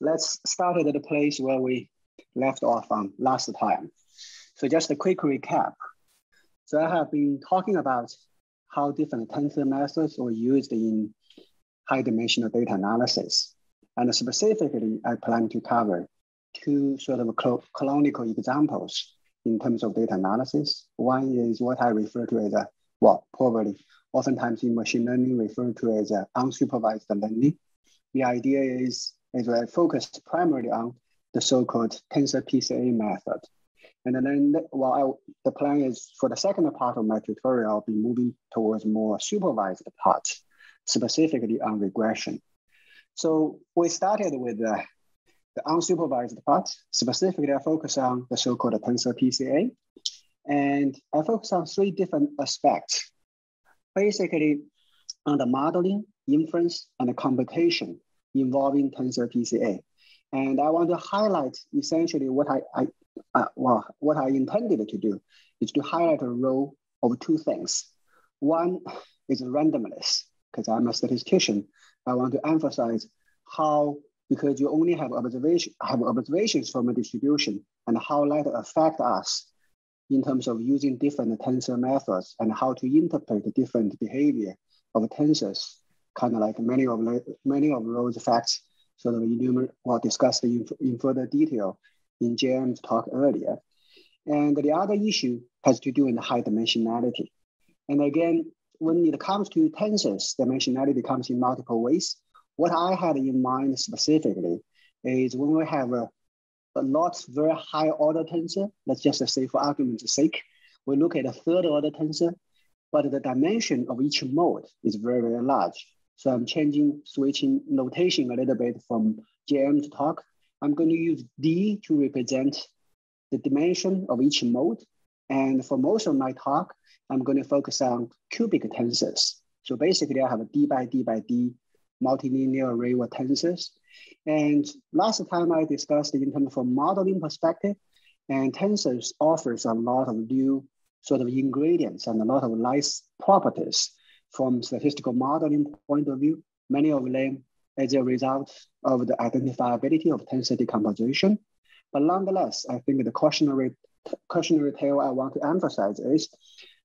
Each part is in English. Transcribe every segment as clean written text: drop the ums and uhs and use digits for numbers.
let's start at the place where we left off last time. So just a quick recap. So I have been talking about how different tensor methods were used in high dimensional data analysis. And specifically, I plan to cover two sort of canonical examples in terms of data analysis. One is what I refer to as a, well, probably oftentimes in machine learning referred to as unsupervised learning. The idea is we're focused primarily on the so-called tensor PCA method. And then the plan is for the second part of my tutorial, I'll be moving towards more supervised parts, specifically on regression. So we started with the unsupervised part. Specifically, I focus on the so-called tensor PCA. And I focus on three different aspects, basically on the modeling, inference, and the computation involving tensor PCA. And I want to highlight essentially what I intended to do is to highlight a role of two things. One is randomness, because I'm a statistician. I want to emphasize how, because you only have observations from a distribution, and how that affect us in terms of using different tensor methods and how to interpret the different behavior of tensors, kind of like many of those facts sort of discussed in further detail in JM's talk earlier. And the other issue has to do with high dimensionality. And again, when it comes to tensors, dimensionality comes in multiple ways. What I had in mind specifically is when we have a not very high order tensor, let's just say for argument's sake, we look at a third order tensor, but the dimension of each mode is very, very large. So I'm switching notation a little bit from JM's talk. I'm going to use D to represent the dimension of each mode. And for most of my talk, I'm going to focus on cubic tensors. So basically I have a D by D by D multilinear array of tensors. And last time I discussed in terms of modeling perspective, and tensors offers a lot of new sort of ingredients and a lot of nice properties from statistical modeling point of view, many of them as a result of the identifiability of tensor decomposition. But nonetheless, I think the cautionary tale I want to emphasize is,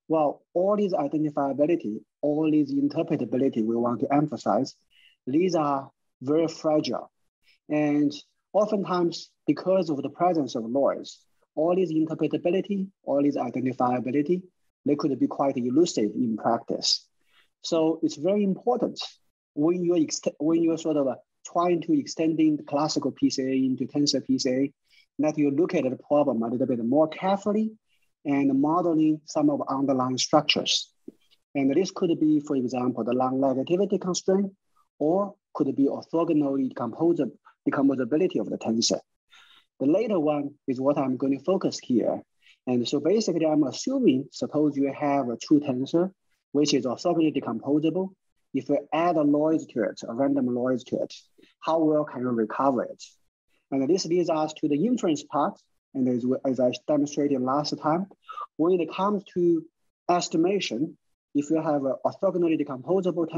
well, all these identifiability, all these interpretability we want to emphasize, these are very fragile. And oftentimes, because of the presence of noise, all these interpretability, all these identifiability, they could be quite elusive in practice. So it's very important when you're sort of trying to extend the classical PCA into tensor PCA, that you look at the problem a little bit more carefully and modeling some of underlying structures. And this could be, for example, the long negativity constraint, or could be orthogonal decomposability of the tensor. The later one is what I'm going to focus here. And so basically I'm assuming, suppose you have a true tensor, which is orthogonally decomposable. If you add a noise to it, a random noise to it, how well can you recover it? And this leads us to the inference part. And as I demonstrated last time, when it comes to estimation, if you have an orthogonally decomposable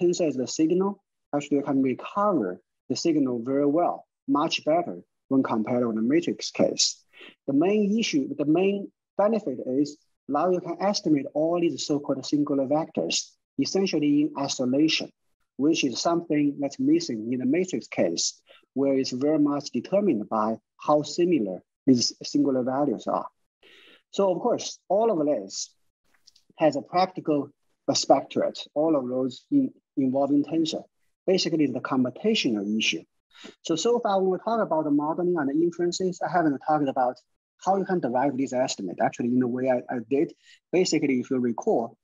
tensor as the signal, actually you can recover the signal very well, much better when compared with the matrix case. The main benefit is now you can estimate all these so-called singular vectors, essentially in isolation, which is something that's missing in the matrix case, where it's very much determined by how similar these singular values are. So of course, all of this has a practical aspect to it, all of those involving tensor. Basically, it's the computational issue. So far, when we talk about the modeling and the inferences, I haven't talked about how you can derive this estimate. Actually, in the way I did, basically, if you recall,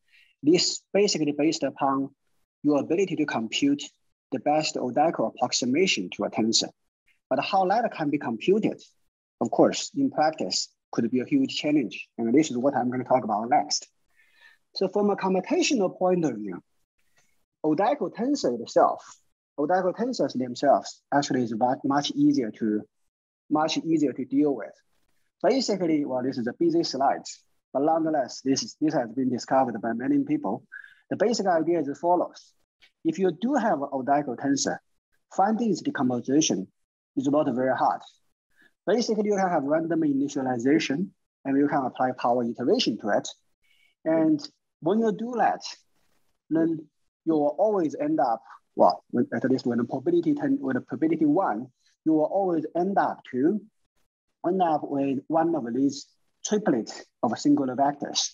this basically based upon your ability to compute the best Odeco approximation to a tensor. But how that can be computed, of course, in practice, could be a huge challenge. And this is what I'm going to talk about next. So from a computational point of view, Odeco tensors themselves actually is much easier to deal with. Basically, well, this is a busy slide, but nonetheless, this has been discovered by many people. The basic idea is as follows. If you do have an Odeco tensor, finding its decomposition is not very hard. Basically, you can have random initialization and you can apply power iteration to it. And when you do that, then you will always end up, well, at least when the probability one, you will always end up with one of these triplets of singular vectors.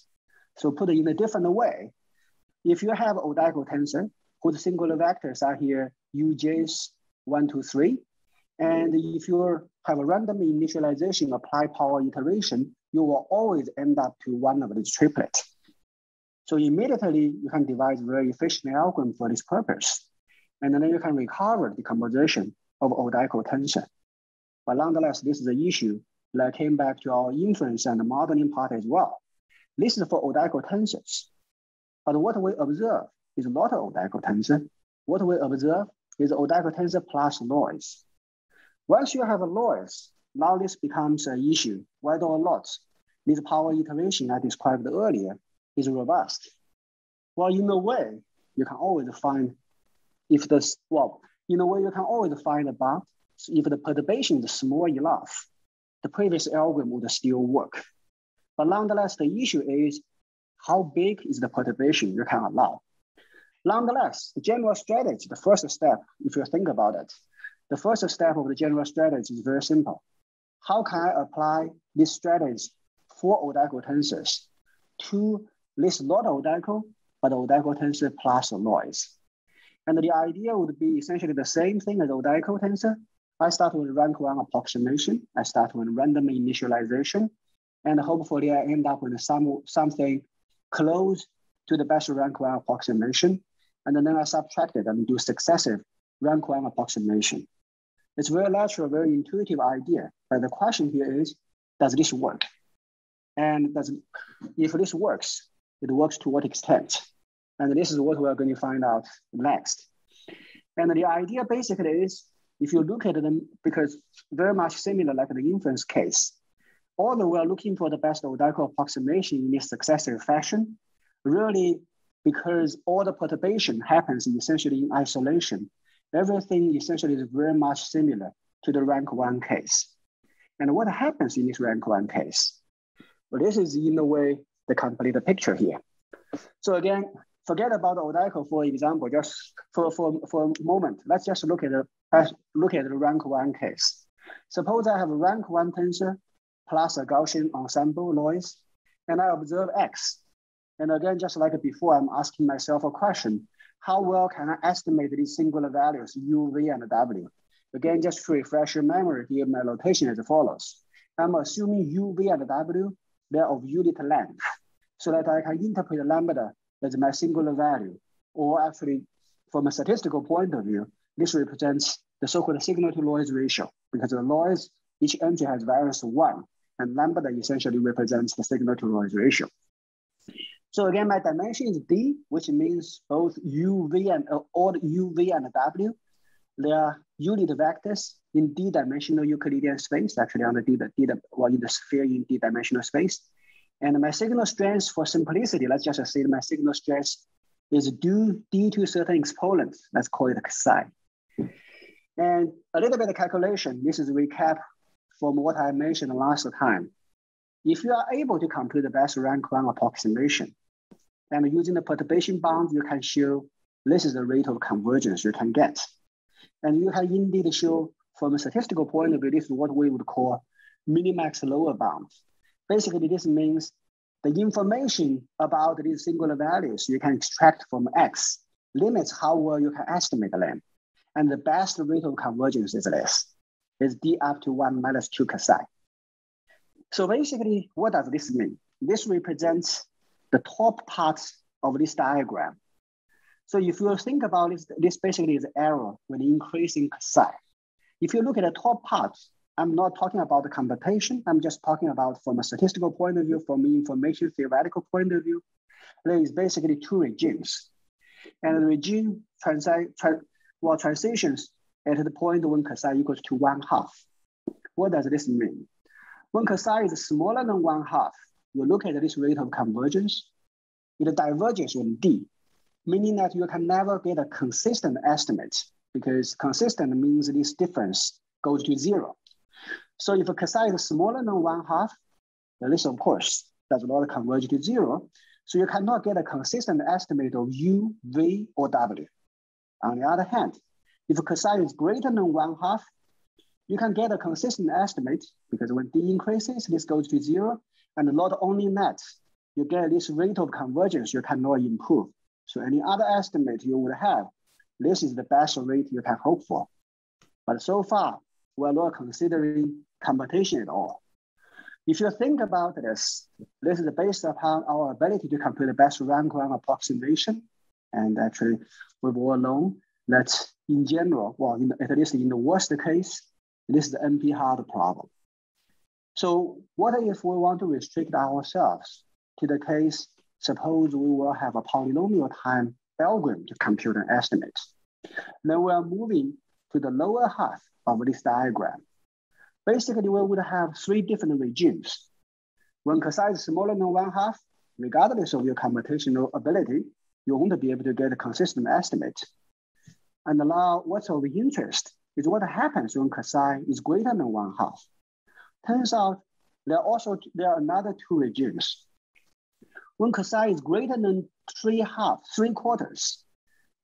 So put it in a different way, if you have Odeco tensor, whose singular vectors are here, uj's 1, 2, 3, and if you have a random initialization, apply power iteration, you will always end up to one of these triplets. So immediately you can devise a very efficient algorithm for this purpose. And then you can recover the composition of Odeco tensor. But nonetheless, this is an issue that came back to our inference and the modeling part as well. This is for Odeco tensors. But what we observe is not Odeco tensor. What we observe is Odeco tensor plus noise. Once you have a noise, now this becomes an issue, whether or not this power iteration I described earlier is robust. Well, in a way, you can always find a bug. So if the perturbation is small enough, the previous algorithm would still work. But nonetheless, the issue is how big is the perturbation you can allow. Nonetheless, the general strategy, the first step, if you think about it, the first step of the general strategy is very simple. How can I apply this strategy for Odeco tensors to this not Odeco, but Odeco tensor plus noise? And the idea would be essentially the same thing as Odeco tensor. I start with rank 1 approximation. I start with random initialization. And hopefully I end up with something close to the best rank 1 approximation. And then I subtract it and do successive rank 1 approximation. It's a very natural, very intuitive idea. But the question here is, does this work? And if this works, it works to what extent? And this is what we're going to find out next. And the idea basically is, if you look at them, because very much similar like the inference case, although we're looking for the best Odeco approximation in this successive fashion, really because all the perturbation happens essentially in isolation, everything essentially is very much similar to the rank 1 case. And what happens in this rank 1 case? Well, this is in a way the complete picture here. So again, forget about Odeco, for example, just for a moment. Let's just look at the rank 1 case. Suppose I have a rank 1 tensor plus a Gaussian ensemble noise, and I observe X. And again, just like before, I'm asking myself a question. How well can I estimate these singular values, U, V, and W? Again, just to refresh your memory here, my notation is as follows. I'm assuming U, V, and W, they're of unit length, so that I can interpret lambda as my singular value, or actually from a statistical point of view, this represents the so-called signal to noise ratio, because the noise, each entry has variance 1, and lambda essentially represents the signal to noise ratio. So again, my dimension is D, which means both all U, V, and W, they are unit vectors in D-dimensional Euclidean space, actually on the in the sphere in D-dimensional space. And my signal strength, for simplicity, let's just say my signal strength is due D to certain exponents. Let's call it psi. And a little bit of calculation, this is a recap from what I mentioned last time. If you are able to complete the best rank 1 approximation, and using the perturbation bound, you can show this is the rate of convergence you can get. And you can indeed show, from a statistical point of view, this is what we would call minimax lower bound. Basically, this means the information about these singular values you can extract from X limits how well you can estimate them. And the best rate of convergence is this, is D up to 1 minus 2 psi. So basically, what does this mean? This represents the top part of this diagram. So if you think about this, this basically is error when increasing psi. If you look at the top part, I'm not talking about the computation. I'm just talking about from a statistical point of view, from an information theoretical point of view, there is basically 2 regimes. And the regime transitions at the point when psi equals to 1/2. What does this mean? When psi is smaller than 1/2, you look at this rate of convergence, it diverges in D, meaning that you can never get a consistent estimate because consistent means this difference goes to 0. So if a cosine is smaller than 1/2, then this, of course, does not converge to 0. So you cannot get a consistent estimate of u, v, or w. On the other hand, if a cosine is greater than 1/2, you can get a consistent estimate because when d increases, this goes to 0. And not only that, you get this rate of convergence you cannot improve. So any other estimate you would have, this is the best rate you can hope for. But so far, we're not considering computation at all. If you think about this, this is based upon our ability to compute the best rank on approximation. And actually, we've all known that in general, well, at least in the worst case, this is the NP-hard problem. So what if we want to restrict ourselves to the case, suppose we will have a polynomial time algorithm to compute an estimate. Then we are moving to the lower half of this diagram. Basically, we would have 3 different regimes. When cosine is smaller than 1/2, regardless of your computational ability, you won't be able to get a consistent estimate. And now what's of interest is what happens when cosine is greater than 1/2. Turns out there are another 2 regimes. When cosine is greater than 3/4,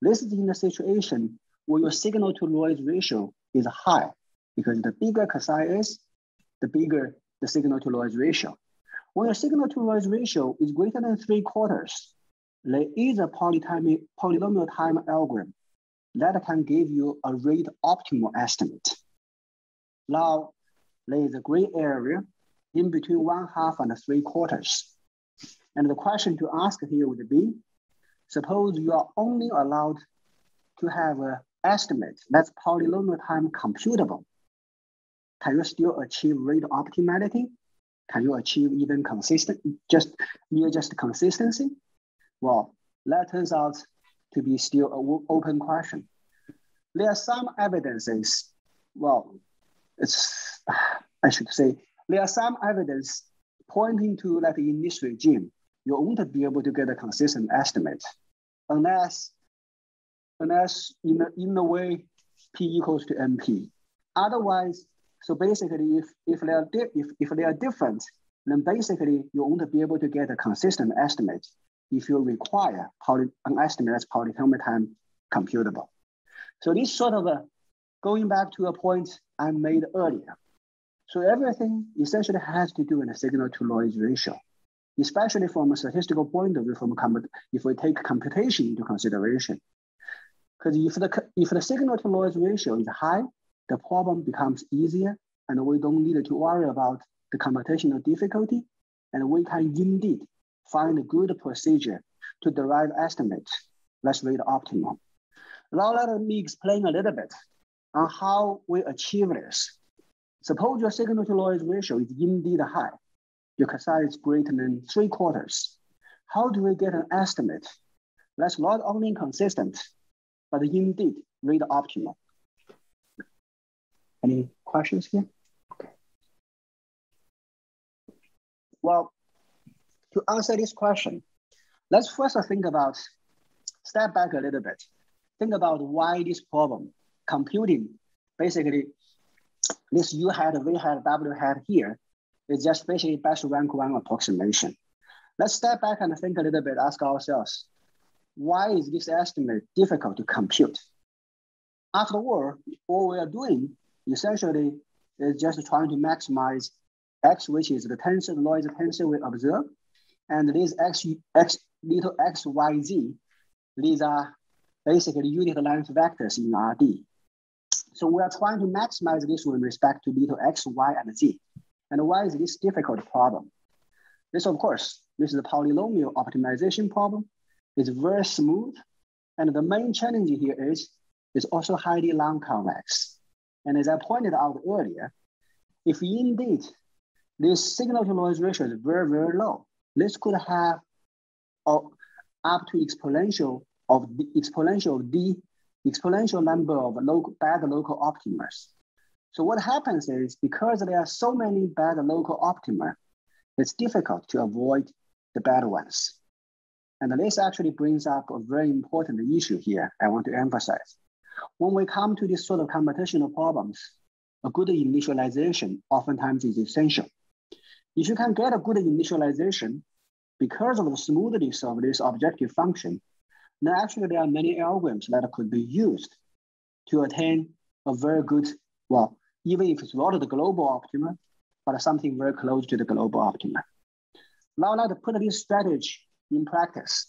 this is in a situation where your signal to noise ratio is high, because the bigger cosine is, the bigger the signal to noise ratio. When your signal to noise ratio is greater than 3/4, there is a polynomial time algorithm that can give you a rate optimal estimate. Now, there is a gray area in between 1/2 and 3/4. And the question to ask here would be, suppose you are only allowed to have an estimate that's polynomial time computable. Can you still achieve rate optimality? Can you achieve even consistent, just consistency? Well, that turns out to be still an open question. There are some evidences, there are some evidence pointing to that in this regime, you won't be able to get a consistent estimate unless in a way P = NP. Otherwise, so basically if they are different, then basically you won't be able to get a consistent estimate if you require an estimate that's polynomial time computable. So this sort of going back to a point I made earlier. So everything essentially has to do with the signal to noise ratio, especially from a statistical point of view, if we take computation into consideration. Because if the signal to noise ratio is high, the problem becomes easier and we don't need to worry about the computational difficulty, and we can indeed find a good procedure to derive estimates that's rate optimal. Now let me explain a little bit on how we achieve this. Suppose your signal to noise ratio is indeed high. Your cosine is greater than 3/4. How do we get an estimate that's not only consistent, but indeed rate optimal? Any questions here? Okay. Well, to answer this question, let's first step back a little bit. Think about why this problem, computing, basically this U hat, V hat, W hat here is just basically best rank 1 approximation. Let's step back and think a little bit, ask ourselves, why is this estimate difficult to compute? After all we are doing essentially is just trying to maximize X, which is the tensor, noise tensor we observe, and these X, Y, Z, these are basically unit length vectors in RD. So we are trying to maximize this with respect to X, Y, and Z. And why is this difficult problem? This is a polynomial optimization problem. It's very smooth. And the main challenge here is it's also highly non-convex. And as I pointed out earlier, if indeed this signal to noise ratio is very, very low, this could have up to exponential of D exponential number of bad local optima. So what happens is, because there are so many bad local optima, it's difficult to avoid the bad ones. And this actually brings up a very important issue here I want to emphasize. When we come to this sort of computational problems, a good initialization oftentimes is essential. If you can get a good initialization because of the smoothness of this objective function, then actually there are many algorithms that could be used to attain a very good, well, even if it's not the global optimum, but something very close to the global optimum. Now let's put this strategy in practice.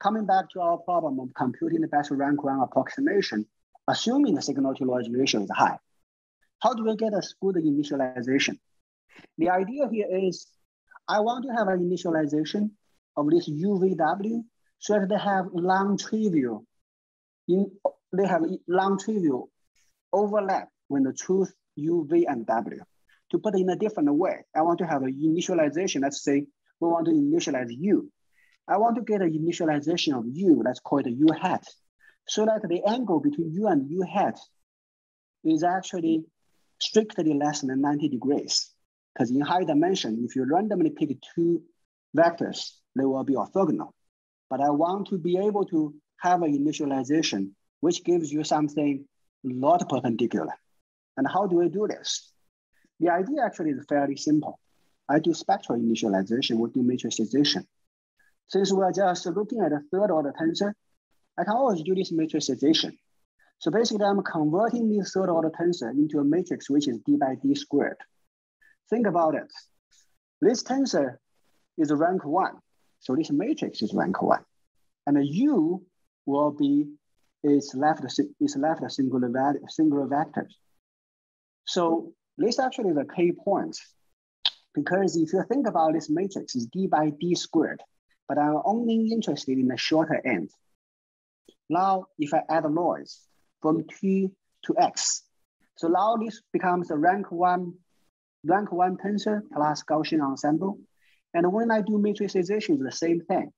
Coming back to our problem of computing the best rank one approximation, assuming the signal to noise ratio is high, how do we get a good initialization? The idea here is, I want to have an initialization of this UVW so that they have non-trivial overlap when the truth U, V, and W. To put it in a different way, I want to have an initialization. Let's say we want to initialize U. I want to get an initialization of U, let's call it U hat, so that the angle between U and U hat is actually strictly less than 90 degrees. Because in high dimension, if you randomly pick two vectors, they will be orthogonal. But I want to be able to have an initialization which gives you something not perpendicular. And how do I do this? The idea actually is fairly simple. I do spectral initialization, we do matricization. Since we're just looking at a third order tensor, I can always do this matricization. So basically I'm converting this third order tensor into a matrix which is d by d squared. Think about it. This tensor is rank one. So this matrix is rank one. And the U will be its left singular vectors. So this actually is a key point, because if you think about this matrix, it's d by d squared, but I'm only interested in the shorter end. Now, if I add a noise from t to x, so now this becomes a rank one tensor plus Gaussian ensemble. And when I do matricization, it's the same thing.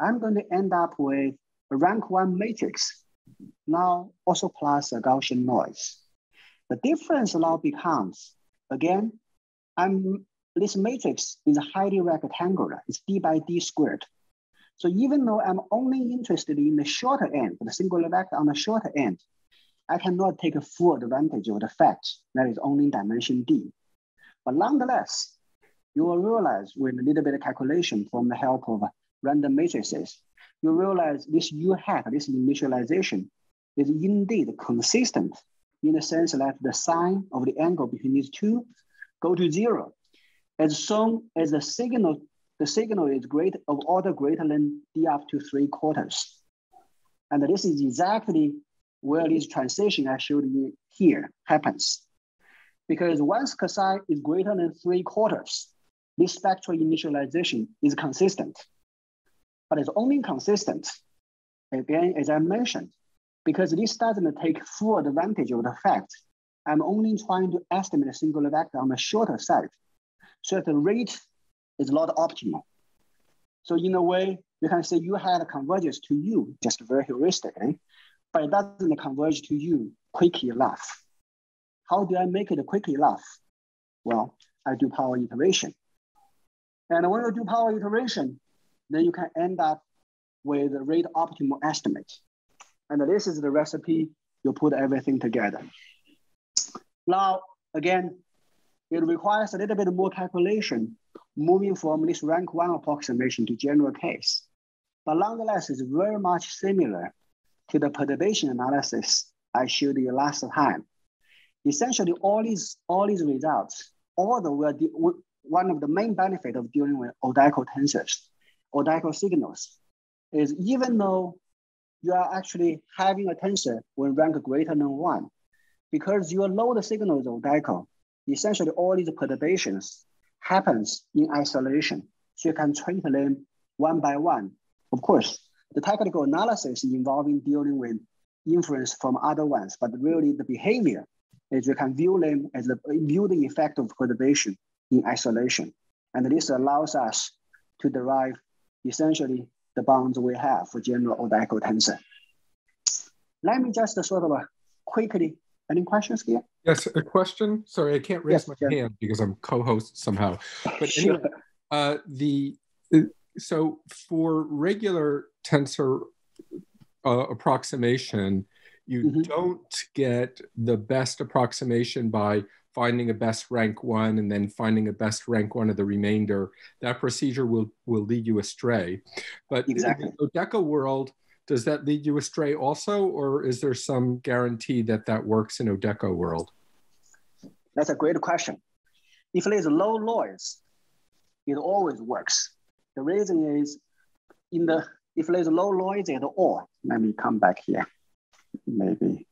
I'm going to end up with a rank one matrix, now also plus a Gaussian noise. The difference now becomes, again, this matrix is highly rectangular. It's d by d squared. So even though I'm only interested in the shorter end, the singular vector on the shorter end, I cannot take a full advantage of the fact that it's only dimension d. But nonetheless, you will realize with a little bit of calculation from the help of random matrices, you realize this U hat, this initialization, is indeed consistent in the sense that the sign of the angle between these two go to zero as soon as the signal is of order greater than d up to 3/4. And this is exactly where this transition I showed you here happens. Because once cosine is greater than 3/4, this spectral initialization is consistent. But it's only consistent, again, as I mentioned, because this doesn't take full advantage of the fact I'm only trying to estimate a singular vector on the shorter side. So the rate is not optimal. So in a way, you can say you had a convergence to U, just very heuristically, but it doesn't converge to U quickly enough. How do I make it quickly enough? Well, I do power iteration. And when you do power iteration, then you can end up with a rate optimal estimate. And this is the recipe, you put everything together. Now, again, it requires a little bit more calculation moving from this rank one approximation to general case. But nonetheless, it's very much similar to the perturbation analysis I showed you last time. Essentially, all these results, although one of the main benefits of dealing with Odeco tensors, Odeco signals, is even though you are actually having a tensor when rank greater than one, because you know the signals of Odeco, essentially all these perturbations happens in isolation. So you can treat them one by one. Of course, the technical analysis involving dealing with inference from other ones, but really the behavior is you can view them as view the effect of perturbation in isolation. And this allows us to derive essentially the bounds we have for general Odeco tensor. Let me just sort of quickly, any questions here? Yes, a question. Sorry, I can't raise my hand because I'm co-host somehow. But sure. Anyway, so for regular tensor approximation, you don't get the best approximation by finding a best rank one and then finding a best rank one of the remainder. That procedure will lead you astray. But exactly. In the Odeco world, does that lead you astray also, or is there some guarantee that that works in Odeco world? That's a great question. If there's low noise, it always works. The reason is, if there's low noise at all, let me come back here. Maybe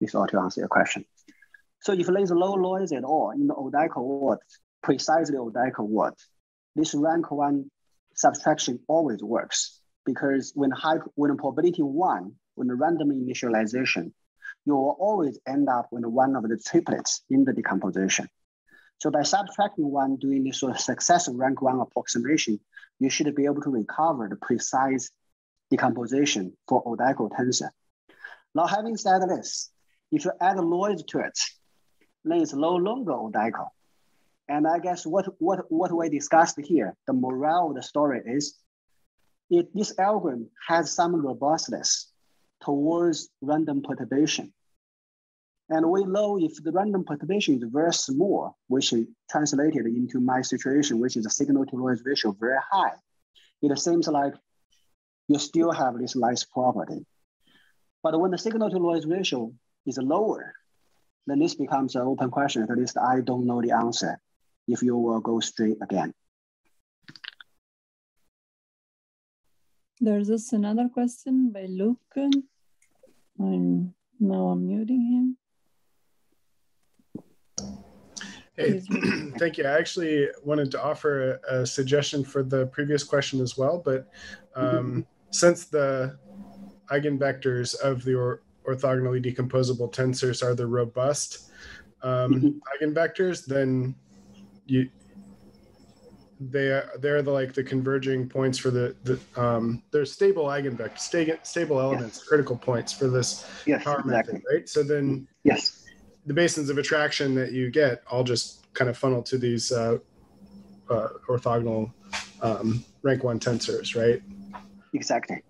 this ought to answer your question. So if there's low noise at all in the Odeco world, precisely Odeco world, this rank one subtraction always works, because when probability one, when the random initialization, you will always end up with one of the triplets in the decomposition. So by subtracting one, doing this sort of successive rank one approximation, you should be able to recover the precise decomposition for Odeco tensor. Now, having said this, if you add noise to it, then it's no longer Odeco. And I guess what we discussed here, the morale of the story is, if this algorithm has some robustness towards random perturbation. And we know if the random perturbation is very small, which is translated into my situation, which is a signal to noise ratio very high, it seems like you still have this nice property. But when the signal to noise ratio is lower, then this becomes an open question. At least I don't know the answer if you will go straight again. There's just another question by Luke. I'm muting him. Hey, thank you. I actually wanted to offer a suggestion for the previous question as well, but since the eigenvectors of the orthogonally decomposable tensors are the robust eigenvectors, then they're the converging points for the they're stable eigenvectors, stable elements, yes. Critical points for this power method, right? So then the basins of attraction that you get all just kind of funnel to these orthogonal rank one tensors, right? Exactly.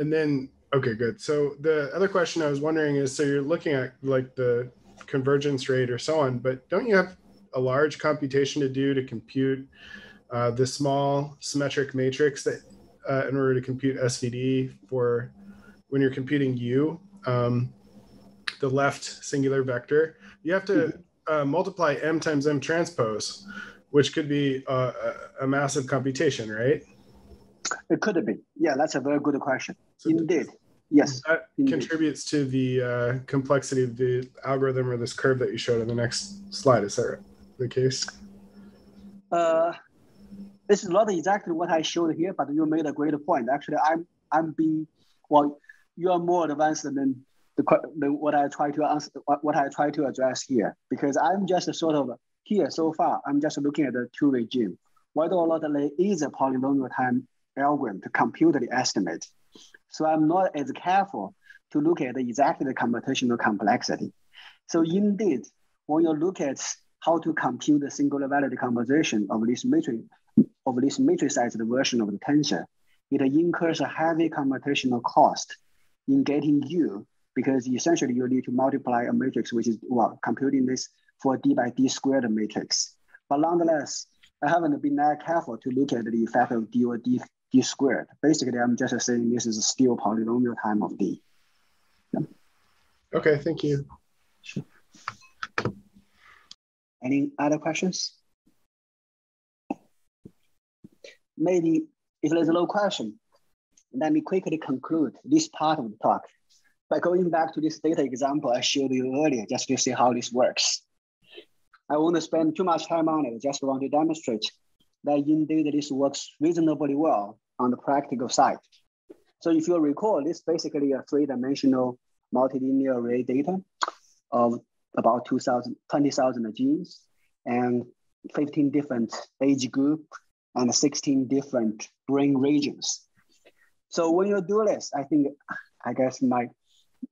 And then, okay, good. So the other question I was wondering is, so you're looking at like the convergence rate or so on, but don't you have a large computation to do to compute the small symmetric matrix that in order to compute SVD for when you're computing U, the left singular vector, you have to multiply M times M transpose, which could be a massive computation, right? It could be. Yeah, that's a very good question. So indeed. Yes. That contributes to the complexity of the algorithm or this curve that you showed on the next slide. Is that the case? This is not exactly what I showed here, but you made a great point. Actually, I'm being, well, you are more advanced than what I try to answer, what I try to address here, because I'm just sort of here so far. I'm just looking at the two regime, whether or not there is a polynomial time algorithm to compute the estimate. So I'm not as careful to look at exactly the computational complexity. So indeed, when you look at how to compute the singular value decomposition of this matrix, of this matricized version of the tensor, it incurs a heavy computational cost in getting U, because essentially you need to multiply a matrix, which is, well, computing this for D by D squared matrix. But nonetheless, I haven't been that careful to look at the effect of D or D squared. Basically, I'm just saying this is still polynomial time of D. Yeah. Okay, thank you. Sure. Any other questions? Maybe if there's no question, let me quickly conclude this part of the talk by going back to this data example I showed you earlier, just to see how this works. I won't spend too much time on it, just want to demonstrate that indeed this works reasonably well on the practical side. So if you recall, this is basically a three-dimensional multilinear array data of about 20,000 genes and 15 different age group and 16 different brain regions. So when you do this, I guess my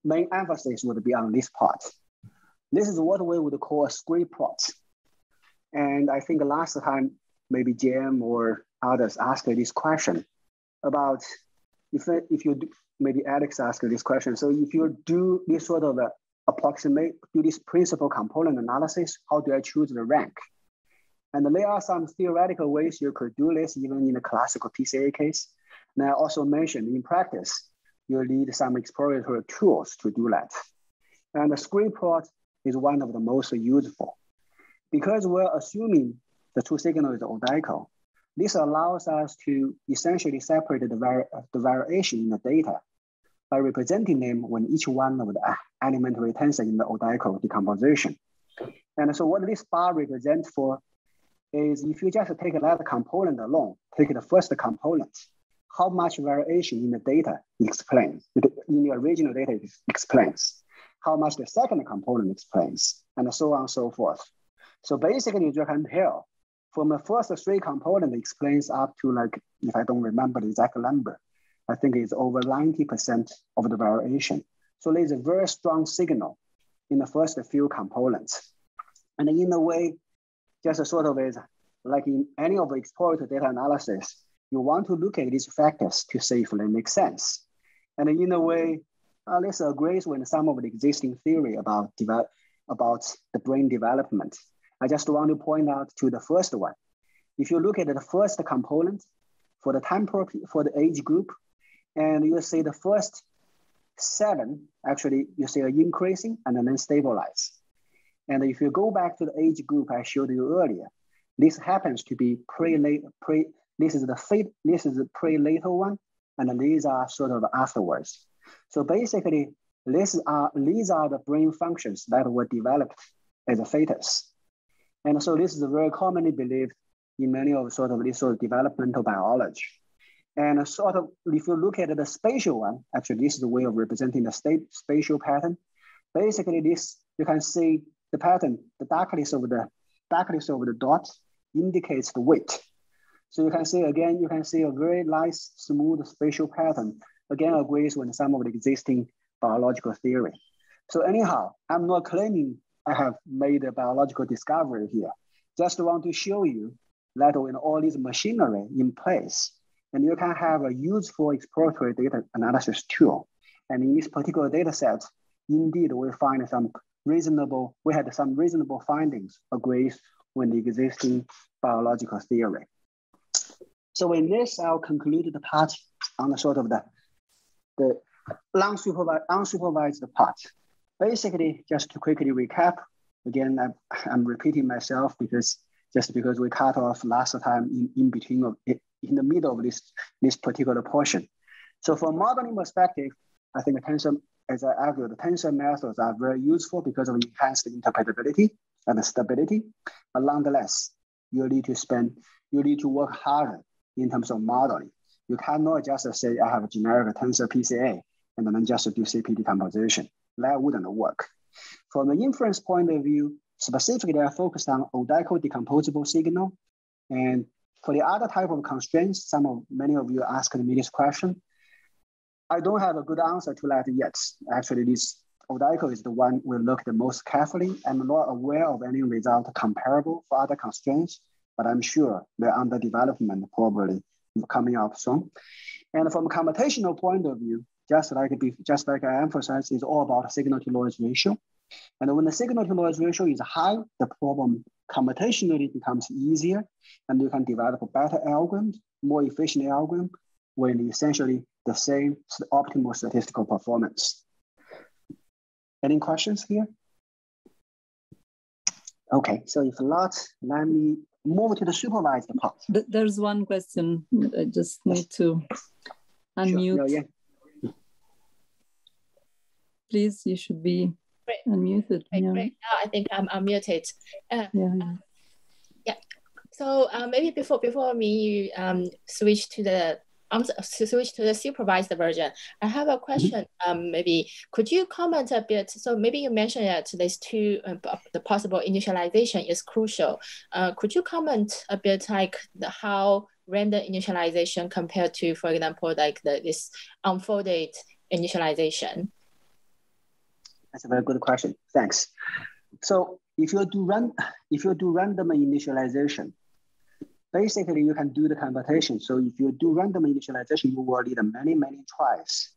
main emphasis would be on this part. This is what we would call a skew plot. And I think last time, maybe JM or others asked this question about if you do, maybe Alex asked this question. So if you do this sort of approximate, do this principal component analysis, how do I choose the rank? And there are some theoretical ways you could do this, even in the classical PCA case. And I also mentioned in practice, you need some exploratory tools to do that. And the screen plot is one of the most useful. Because we're assuming the true signal is Odeco, this allows us to essentially separate the variation in the data by representing them when each one of the elementary tensor in the Odeco decomposition. And so what this bar represents for is if you just take that component alone, take the first component, how much variation in the data explains, in the original data explains, how much the second component explains, and so on and so forth. So basically you can tell from the first three components explains up to like, if I don't remember the exact number, I think it's over 90% of the variation. So there's a very strong signal in the first few components. And in a way, just a sort of is like in any of the exploratory data analysis, you want to look at these factors to see if they make sense. And in a way, this agrees with some of the existing theory about the brain development. I just want to point out to the first one. If you look at the first component for the temporal, for the age group, and you see the first seven, actually you see an increasing and then stabilize. And if you go back to the age group I showed you earlier, this happens to be this is the pre-latal one, and these are sort of afterwards. So basically, these are the brain functions that were developed as a fetus. And so this is very commonly believed in many of this sort of developmental biology. And sort of, if you look at the spatial one, actually this is the way of representing the spatial pattern. Basically this, you can see the pattern, the darkness of the dot indicates the weight. So you can see, again, you can see a very nice, smooth spatial pattern, again, agrees with some of the existing biological theory. So anyhow, I'm not claiming I have made a biological discovery here. Just want to show you that with all this machinery in place, and you can have a useful exploratory data analysis tool. And in this particular data set, indeed, we had some reasonable findings agrees with the existing biological theory. So with this, I'll conclude the part on the sort of the unsupervised part. Basically, just to quickly recap, again, I'm repeating myself because we cut off last time in the middle of this particular portion. So from modeling perspective, I think the tensor, as I argued, the tensor methods are very useful because of enhanced interpretability and stability. But nonetheless, you need to work harder in terms of modeling. You cannot just say, I have a generic tensor PCA, and then just do CP decomposition. That wouldn't work. From the inference point of view, specifically, I focused on Odeco decomposable signal. And for the other type of constraints, many of you asked me this question. I don't have a good answer to that yet. Actually, this Odeco is the one we looked at most carefully. I'm not aware of any result comparable for other constraints, but I'm sure they're under development, probably coming up soon. And from a computational point of view, just like I emphasized, it's all about signal-to-noise ratio. And when the signal-to-noise ratio is high, the problem computationally becomes easier, and you can develop a better algorithm, more efficient algorithm, with essentially the same optimal statistical performance. Any questions here? Okay, so if not, let me move to the supervised part. There's one question. I just need to unmute. Sure. No, yeah. Please, you should be unmuted. Great. I think I'm unmuted. Yeah. So maybe before me switch to the supervised version, I have a question. Maybe could you comment a bit? So maybe you mentioned that these two, the possible initialization is crucial. Could you comment a bit like how random initialization compared to, for example, like this unfolded initialization? That's a very good question. Thanks. So if you do random initialization, basically you can do the computation. So if you do random initialization, you will need many, many tries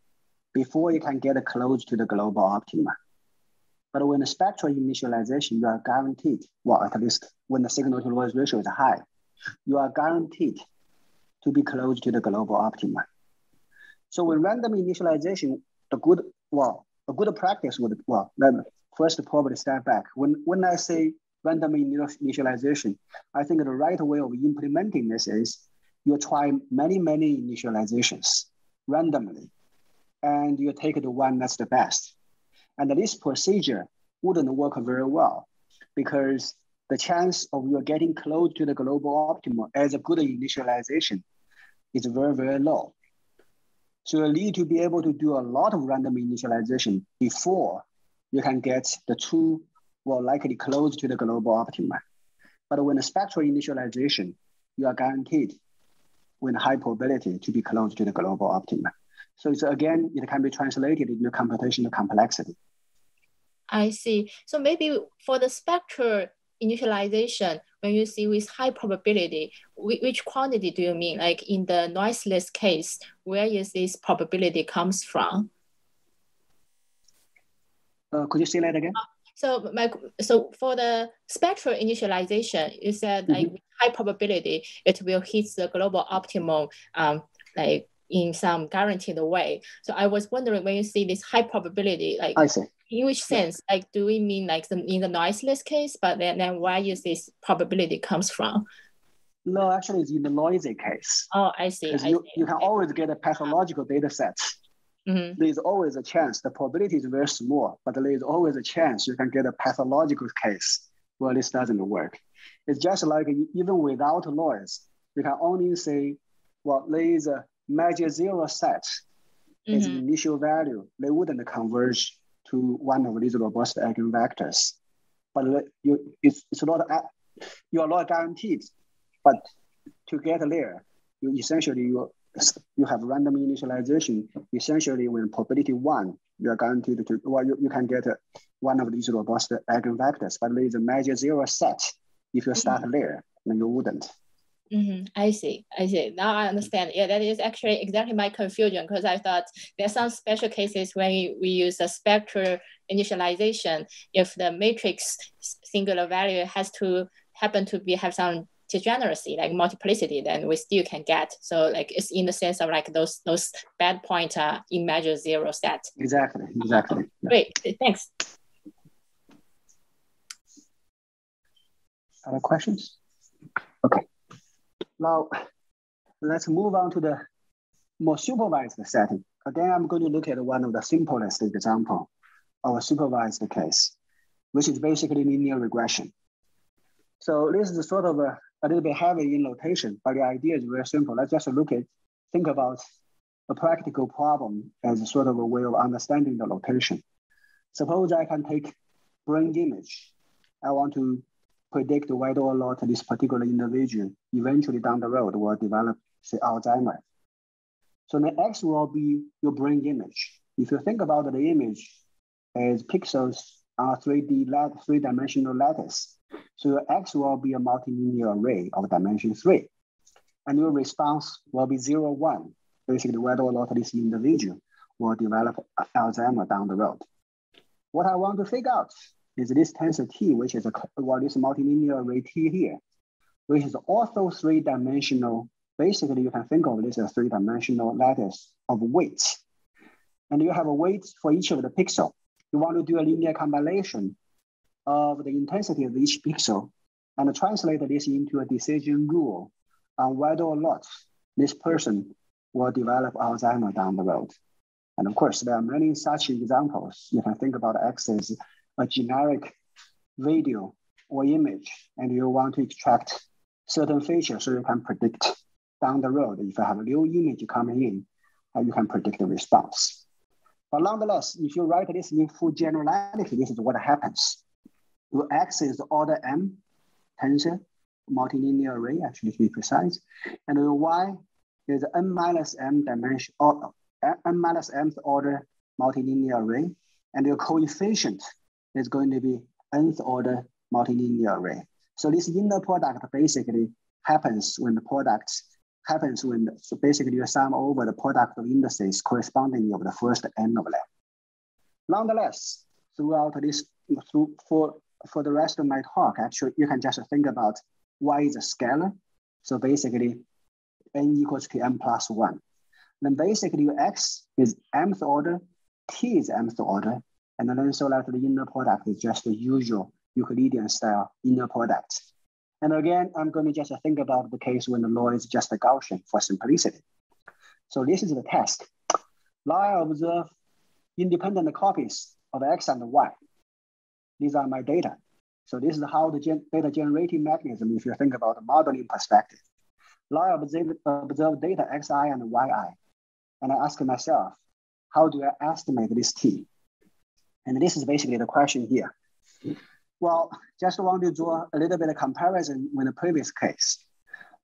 before you can get close to the global optima. But when the spectral initialization, you are guaranteed, well, at least when the signal to noise ratio is high, you are guaranteed to be close to the global optima. So with random initialization, a good practice would, first probably step back. When I say random initialization, I think the right way of implementing this is you try many, many initializations randomly, and you take the one that's the best. And this procedure wouldn't work very well because the chance of you getting close to the global optimum as a good initialization is very, very low. So you need to be able to do a lot of random initialization before you can get the true, well, likely close to the global optimum. But when a spectral initialization, you are guaranteed with high probability to be close to the global optimum. So it's, again, it can be translated into computational complexity. I see. So maybe for the spectral initialization, when you see with high probability, which quantity do you mean? Like in the noiseless case, where is this probability comes from? Could you say that again? So for the spectral initialization, you said like high probability, it will hit the global optimum, like in some guaranteed way. So I was wondering, when you see this high probability, like in which sense, like do we mean like in the noiseless case, but then where is this probability comes from? No, actually it's in the noisy case. Oh, I see. You can always get a pathological data set. There's always a chance, the probability is very small, but there's always a chance you can get a pathological case where this doesn't work. It's just like even without noise, you can only say, well, there's a measure zero set is initial value, they wouldn't converge to one of these robust eigenvectors. But you are not guaranteed. But to get there, you have random initialization. Essentially, when probability one, you are guaranteed to, well, you can get one of these robust eigenvectors. But there is a measure zero set. If you start there, then you wouldn't. I see. Now I understand. Yeah, that is actually exactly my confusion, because I thought there are some special cases when we use a spectral initialization. If the matrix singular value has to happen to have some degeneracy, like multiplicity, then we still can get. So like it's in the sense of like those bad points are in measure zero set. Exactly. Great, thanks. Other questions? Okay. Now, let's move on to the more supervised setting. Again, I'm going to look at one of the simplest examples of a supervised case, which is basically linear regression. So this is sort of a little bit heavy in notation, but the idea is very simple. Let's just think about a practical problem as a sort of a way of understanding the notation. Suppose I can take brain image. I want to predict whether or not this particular individual eventually down the road will develop, say, Alzheimer's. So the X will be your brain image. If you think about the image as pixels are 3D, three-dimensional lattice, so your X will be a multilinear array of dimension 3. And your response will be 0, 1, basically whether or not this individual will develop Alzheimer's down the road. What I want to figure out is this tensor T, which is this multilinear array T here, which is also 3-dimensional. Basically, you can think of this as 3-dimensional lattice of weights. And you have a weight for each of the pixel. You want to do a linear combination of the intensity of each pixel and translate this into a decision rule on whether or not this person will develop Alzheimer's down the road. And of course, there are many such examples. You can think about X as a generic video or image, and you want to extract certain features so you can predict down the road. If you have a new image coming in, you can predict the response. But nonetheless, if you write this in full generality, this is what happens. Your X is the order M tensor, multilinear array, actually to be precise, and your Y is N minus M dimension, or N minus Mth order multilinear array, and your coefficient is going to be nth order multilinear array. So this inner product basically happens when the product happens when, so basically you sum over the product of indices corresponding of the first n of them. Nonetheless, throughout this, for the rest of my talk, actually, you can just think about y is a scalar. So basically, n equals to m plus 1. Then basically, x is mth order, t is mth order, and then so that the inner product is just the usual Euclidean style inner product. And again, I'm going to just think about the case when the law is just a Gaussian for simplicity. So this is the task. Now I observe independent copies of x and y. These are my data. So this is how the data generating mechanism, if you think about the modeling perspective. Now I observe data xi and yi. And I ask myself, how do I estimate this t? And this is basically the question here. Well, just want to draw a little bit of comparison with the previous case.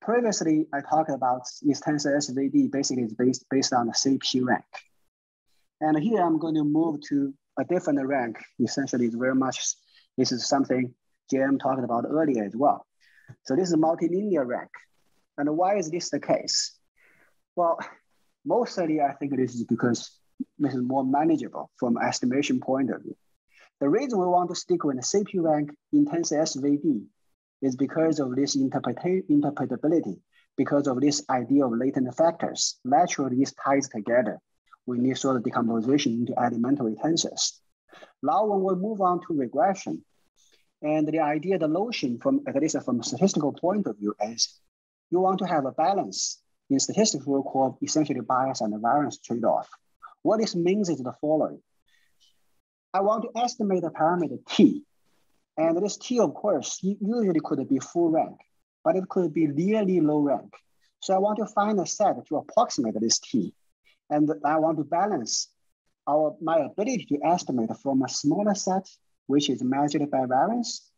Previously, I talked about this tensor SVD basically is based on the CP rank. And here I'm going to move to a different rank. Essentially, it's very much, this is something JM talked about earlier as well. So this is multilinear rank. And why is this the case? Well, mostly I think this is because this is more manageable from an estimation point of view. The reason we want to stick with the CP rank in tensor SVD is because of this interpretability, because of this idea of latent factors. Naturally, this ties together. We need sort of decomposition into elementary tensors. Now, when we move on to regression, and the idea, the notion from at least from a statistical point of view is you want to have a balance in statistics we call essentially bias and variance trade-off. What this means is the following. I want to estimate the parameter t, and this t, of course, usually could be full rank, but it could be nearly low rank. So I want to find a set to approximate this t, and I want to balance my ability to estimate from a smaller set, which is measured by variance,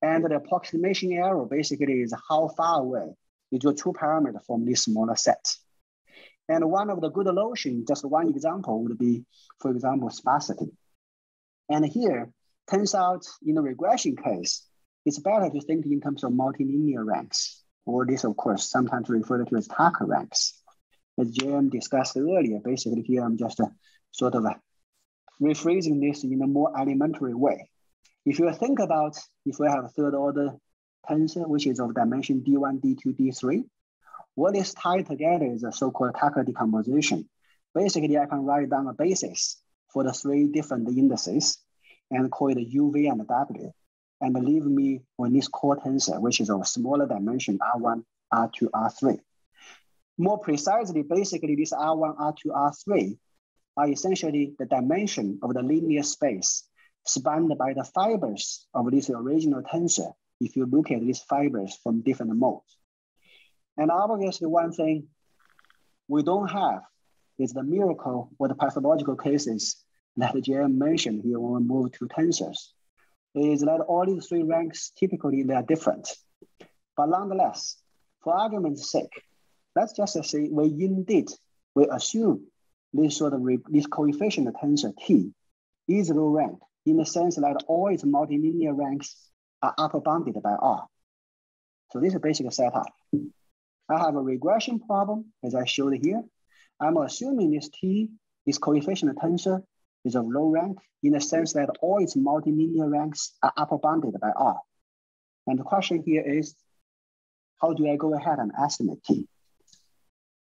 and the approximation error basically is how far away is your true parameter from this smaller set. And one of the good notions, just one example would be, for example, sparsity. And here, turns out in the regression case, it's better to think in terms of multilinear ranks, or this, of course, sometimes referred to as Tucker ranks. As JM discussed earlier, basically here I'm just sort of rephrasing this in a more elementary way. If you think about, if we have a third order tensor, which is of dimension D1, D2, D3, what is tied together is a so-called Tucker decomposition. Basically, I can write down a basis for the three different indices and call it U, V, and W, and leave me with this core tensor, which is of smaller dimension, R1, R2, R3. More precisely, basically, this R1, R2, R3 are essentially the dimension of the linear space spanned by the fibers of this original tensor, if you look at these fibers from different modes. And obviously, one thing we don't have is the miracle or the pathological cases that JM mentioned here when we move to tensors, is that all these three ranks, typically they are different. But nonetheless, for argument's sake, let's just say we assume this sort of this coefficient of tensor T is low rank in the sense that all its multilinear ranks are upper bounded by R. So this is basically a setup. I have a regression problem, as I showed here. I'm assuming this T, this coefficient of tensor, is of low rank in the sense that all its multilinear ranks are upper bounded by R. And the question here is, how do I go ahead and estimate T?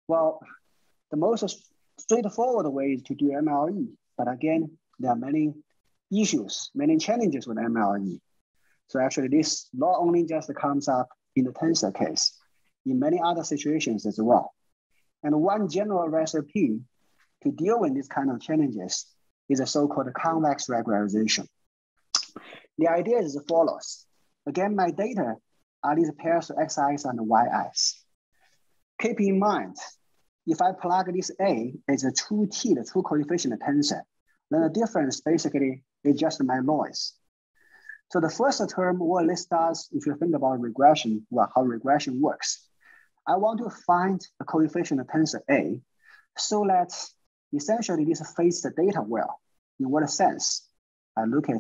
Well, the most straightforward way is to do MLE. But again, there are many issues, many challenges with MLE. So actually, this not only just comes up in the tensor case, in many other situations as well. And one general recipe to deal with these kind of challenges is a so-called convex regularization. The idea is as follows. Again, my data are these pairs of xi's and yi's. Keep in mind, if I plug this A as a true T, the true coefficient of tensor, then the difference basically is just my noise. So the first term, what this does, if you think about regression, well, how regression works, I want to find the coefficient of tensor A so that essentially this fits the data well. In what sense? I look at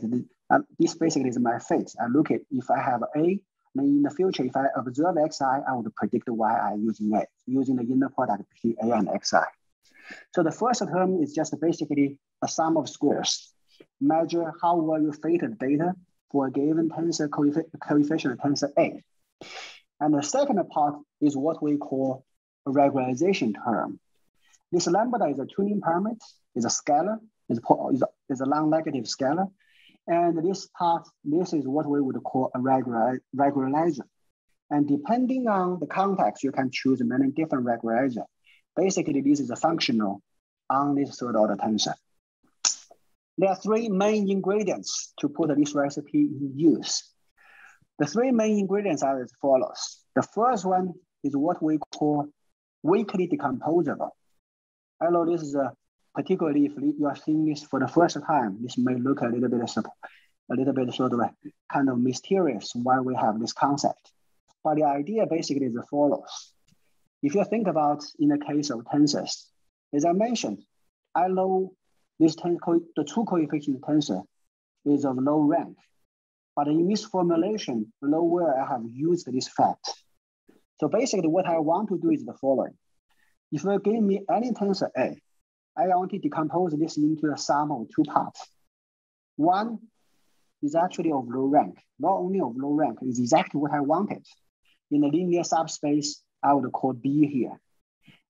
this basically is my fit. I look at if I have A, In the future, if I observe xi, I would predict yi using the inner product PA and xi. So the first term is just basically a sum of squares. Measure how well you fit the data for a given tensor coefficient tensor A. And the second part is what we call a regularization term. This lambda is a tuning parameter, is a scalar, is a non-negative scalar. And this part, this is what we would call a regularizer. And depending on the context, you can choose many different regularizers. Basically, this is a functional on this third order tensor. There are three main ingredients to put this recipe in use. The three main ingredients are as follows. The first one is what we call weakly decomposable. I know this is particularly if you are seeing this for the first time, this may look a little bit sort of kind of mysterious why we have this concept. But the idea basically is as follows. If you think about in the case of tensors, as I mentioned, I know this the two coefficient tensor is of low rank. But in this formulation, nowhere I have used this fact. So basically what I want to do is the following. If you give me any tensor A, I want to decompose this into a sum of two parts. One is actually of low rank. Not only of low rank, it's exactly what I wanted. In the linear subspace, I would call B here.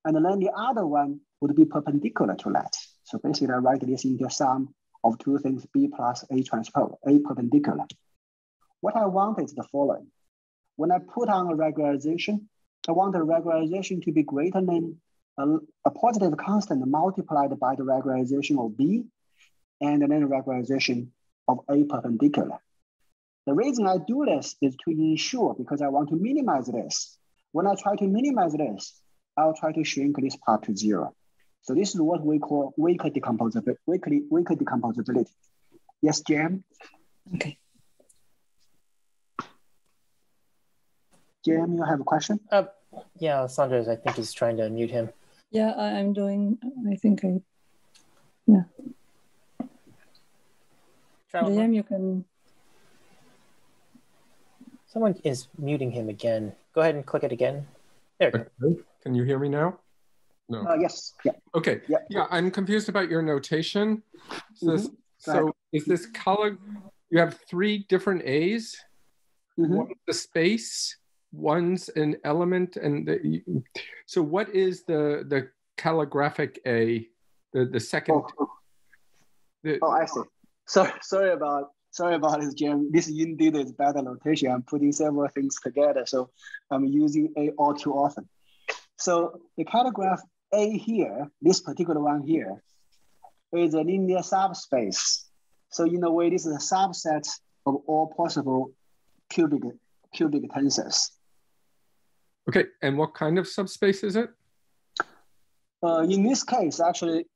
And then the other one would be perpendicular to that. So basically I write this into a sum of two things, B plus A transpose, A perpendicular. What I want is the following. When I put on a regularization, I want the regularization to be greater than a positive constant multiplied by the regularization of B and then the regularization of A perpendicular. The reason I do this is to ensure, because I want to minimize this. When I try to minimize this, I'll try to shrink this part to zero. So this is what we call weaker decomposability. Yes, Jan? Okay. Jan, you have a question? Yeah, Sandra's, I think he's trying to unmute him. Yeah, I'm doing, yeah. Liam, you can. Someone is muting him again. Go ahead and click it again. There you go. Can you hear me now? No. Yes. Yeah. Okay. Yeah. Yeah, I'm confused about your notation. So, is this color, you have three different A's, one's the space, one's an element, and the, so what is the calligraphic A, the second? Oh, I see. Sorry about this, Jim. This indeed is bad notation. I'm putting several things together, so I'm using A all too often. So the calligraph A here, this particular one here, is a linear subspace. So in a way, this is a subset of all possible cubic tensors. Okay, and what kind of subspace is it? In this case, actually,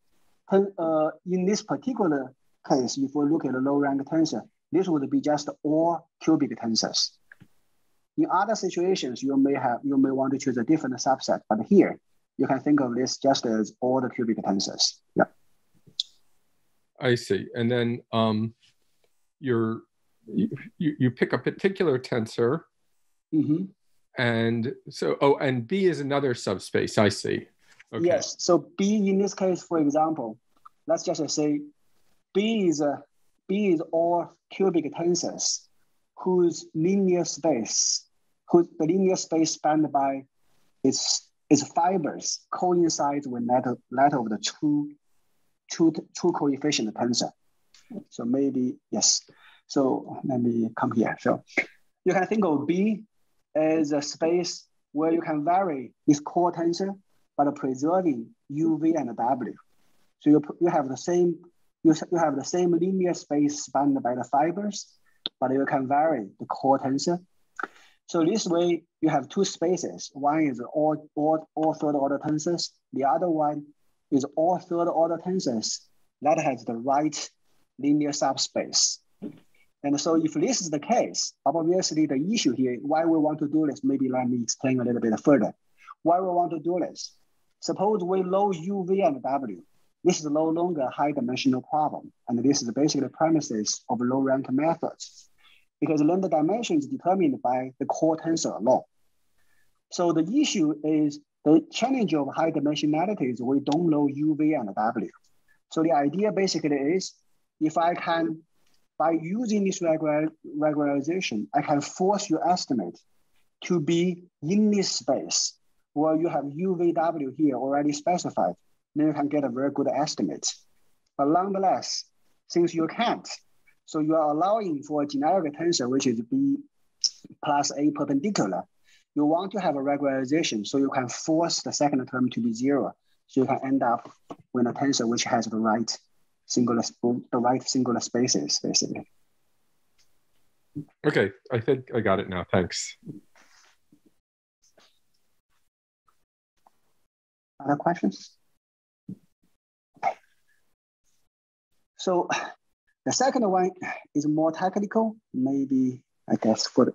in this particular case, if we look at a low rank tensor, this would be just all cubic tensors. In other situations, you may want to choose a different subset, but here you can think of this just as all the cubic tensors. Yeah. I see. And then you pick a particular tensor, and so and B is another subspace. I see. Okay. Yes. So B in this case, for example, let's just say B is all cubic tensors whose linear space, the linear space spanned by its fibers coincides with that of the two coefficient tensor. So maybe, yes. So let me come here. So you can think of B as a space where you can vary this core tensor, but preserving U, V, and W. So you have the same linear space spanned by the fibers, but you can vary the core tensor. So this way, you have two spaces. One is all third order tensors. The other one is all third order tensors that has the right linear subspace. And so if this is the case, obviously the issue here, why we want to do this, maybe let me explain a little bit further. Why we want to do this? Suppose we know U, V, and W. This is no longer a high dimensional problem. And this is basically the premises of low rank methods. because lambda dimension is determined by the core tensor alone. So the issue is the challenge of high dimensionality is we don't know UV and W. So the idea basically is if I can, by using this regularization, I can force your estimate to be in this space where you have UVW here already specified, then you can get a very good estimate. But nonetheless, since you can't, so you are allowing for a generic tensor, which is B plus A perpendicular, you want to have a regularization so you can force the second term to be zero. So you can end up with a tensor which has the right singular spaces, basically. Okay, I think I got it now, thanks. Other questions? So the second one is more technical. Maybe, I guess, for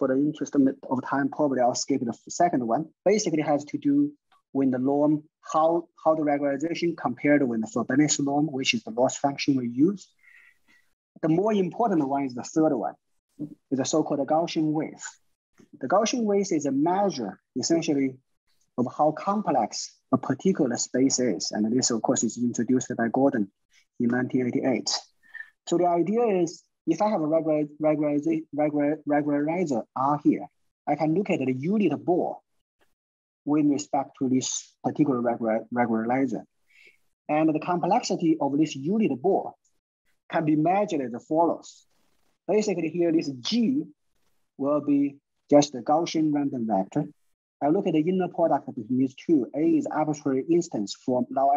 the interest of time, probably I'll skip the second one. Basically, it has to do with the norm, how the regularization compared with the Frobenius norm, which is the loss function we use. The more important one is the third one, is the so-called Gaussian width. The Gaussian width is a measure, essentially, of how complex a particular space is. And this, of course, is introduced by Gordon in 1988. So the idea is, if I have a regularizer R here, I can look at the unit ball with respect to this particular regularizer. And the complexity of this unit ball can be measured as follows. Basically here, this G will be just a Gaussian random vector. I look at the inner product between these two. A is arbitrary instance form. Now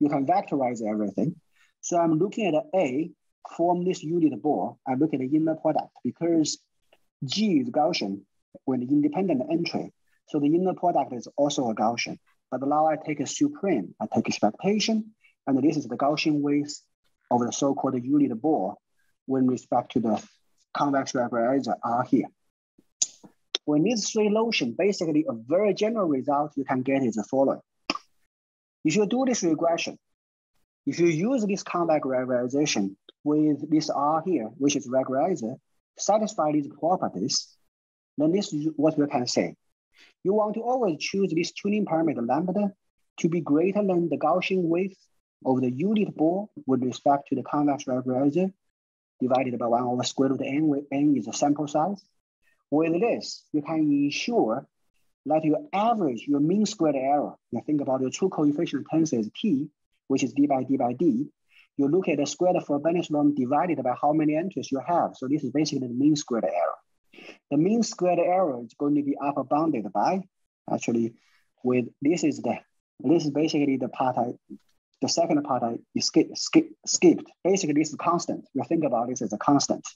you can vectorize everything. So I'm looking at A form this unit ball. I look at the inner product because G is Gaussian with independent entry. So the inner product is also a Gaussian. But now I take a supreme, I take expectation, and this is the Gaussian width of the so-called unit ball with respect to the convex regularizer R here. When these three notions, basically a very general result you can get is the following. If you do this regression, if you use this convex regularization with this R here, which is regularizer, satisfy these properties, then this is what we can say. You want to always choose this tuning parameter lambda to be greater than the Gaussian width of the unit ball with respect to the convex regularizer divided by 1/√n, where n is the sample size. With this, you can ensure that your average, your mean squared error, you think about your true coefficient tensor is T, which is d/d/d. You look at the squared Frobenius norm divided by how many entries you have. So this is basically the mean squared error. The mean squared error is going to be upper bounded by, actually, with this is basically the part the second part I skipped. Basically, this is constant. You think about this as a constant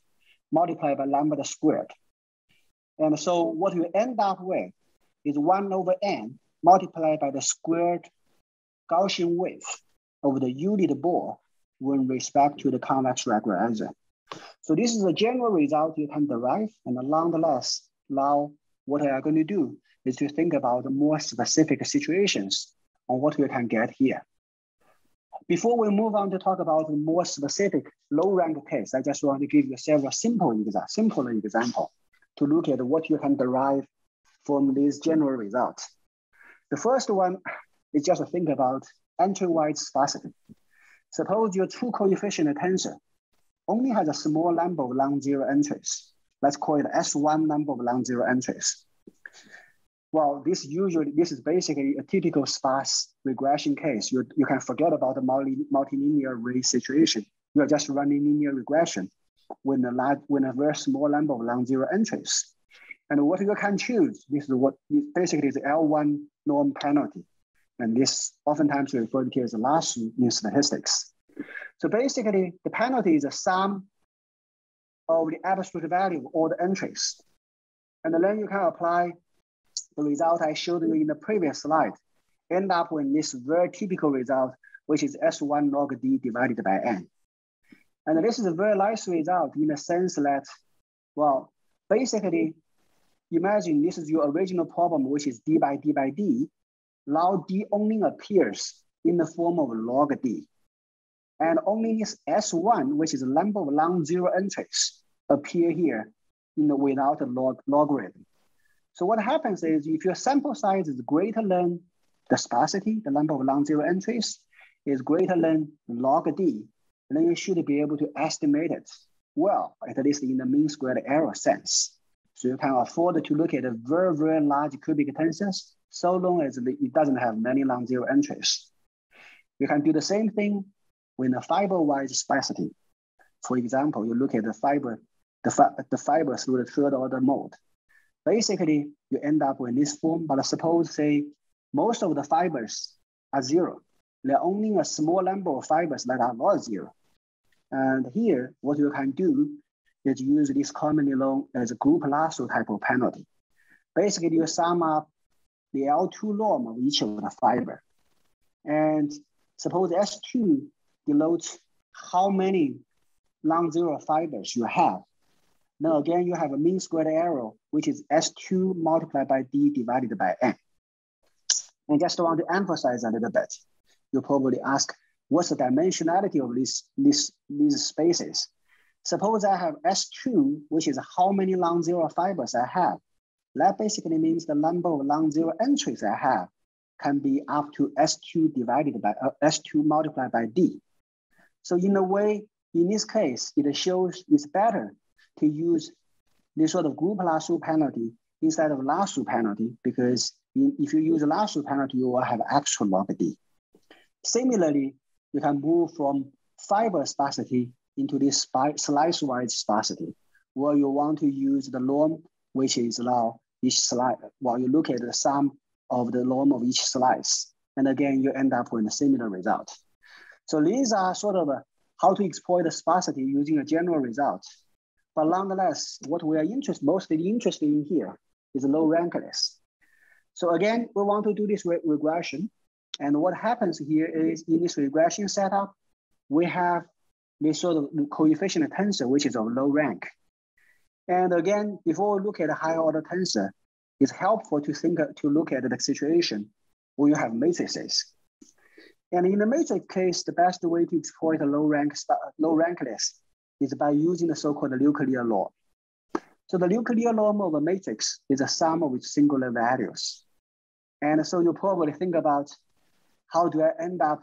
multiplied by lambda squared. And so what you end up with is 1/n multiplied by the squared Gaussian width of the unit ball with respect to the convex regularizer. So this is a general result you can derive. And nonetheless, now what I'm going to do is to think about more specific situations on what we can get here. Before we move on to talk about the more specific low rank case, I just want to give you several simple examples to look at what you can derive from these general results. The first one is just to think about entry-wide sparsity. Suppose your true coefficient tensor only has a small number of non-zero entries. Let's call it S1 number of non-zero entries. Well, this is basically a typical sparse regression case. You can forget about the multilinear rank situation. You are just running linear regression with a very small number of non-zero entries. And what you can choose, this is what basically is L1 norm penalty. And this oftentimes referred to as a lasso in statistics. So basically, the penalty is a sum of the absolute value of all the entries. And then you can apply the result I showed you in the previous slide, end up with this very typical result, which is S1 log D divided by N. And this is a very nice result in the sense that, well, basically, imagine this is your original problem, which is d/d/d. Now D only appears in the form of log D. And only this S1, which is a number of non-zero entries, appear here in the without a logarithm. So what happens is if your sample size is greater than the sparsity, the number of non-zero entries is greater than log D, then you should be able to estimate it well, at least in the mean squared error sense. So you can afford to look at a very, very large cubic tensors so long as it doesn't have many non-zero entries. You can do the same thing with the fiber-wise sparsity. For example, you look at the fiber through the third order mode. Basically, you end up with this form, but suppose, say, most of the fibers are zero. There are only a small number of fibers that are not zero. And here, what you can do is use this commonly known as a group lasso type of penalty. Basically, you sum up the L2 norm of each of the fiber. And suppose S2 denotes how many non-zero fibers you have. Now again, you have a mean squared error, which is S2 multiplied by D divided by N. And just want to emphasize a little bit. You'll probably ask, what's the dimensionality of these spaces? Suppose I have S2, which is how many non-zero fibers I have. That basically means the number of non-zero entries I have can be up to S2 divided by S2 multiplied by D. So in a way, in this case, it shows it's better to use this sort of group lasso penalty instead of lasso penalty, because if you use lasso penalty, you will have actual log D. Similarly, you can move from fiber sparsity into this slice-wise sparsity, where you want to use the norm, which is now each slice, while you look at the sum of the norm of each slice. And again, you end up with a similar result. So these are sort of how to exploit the sparsity using a general result. But nonetheless, what we are mostly interested in here is low rankness. So again, we want to do this regression. And what happens here is in this regression setup, we have this sort of coefficient tensor, which is of low rank. And again, before we look at a higher order tensor, it's helpful to look at the situation where you have matrices. And in the matrix case, the best way to exploit a low rankness is by using the so-called nuclear norm. So the nuclear norm of a matrix is a sum of its singular values. And so you probably think about, how do I end up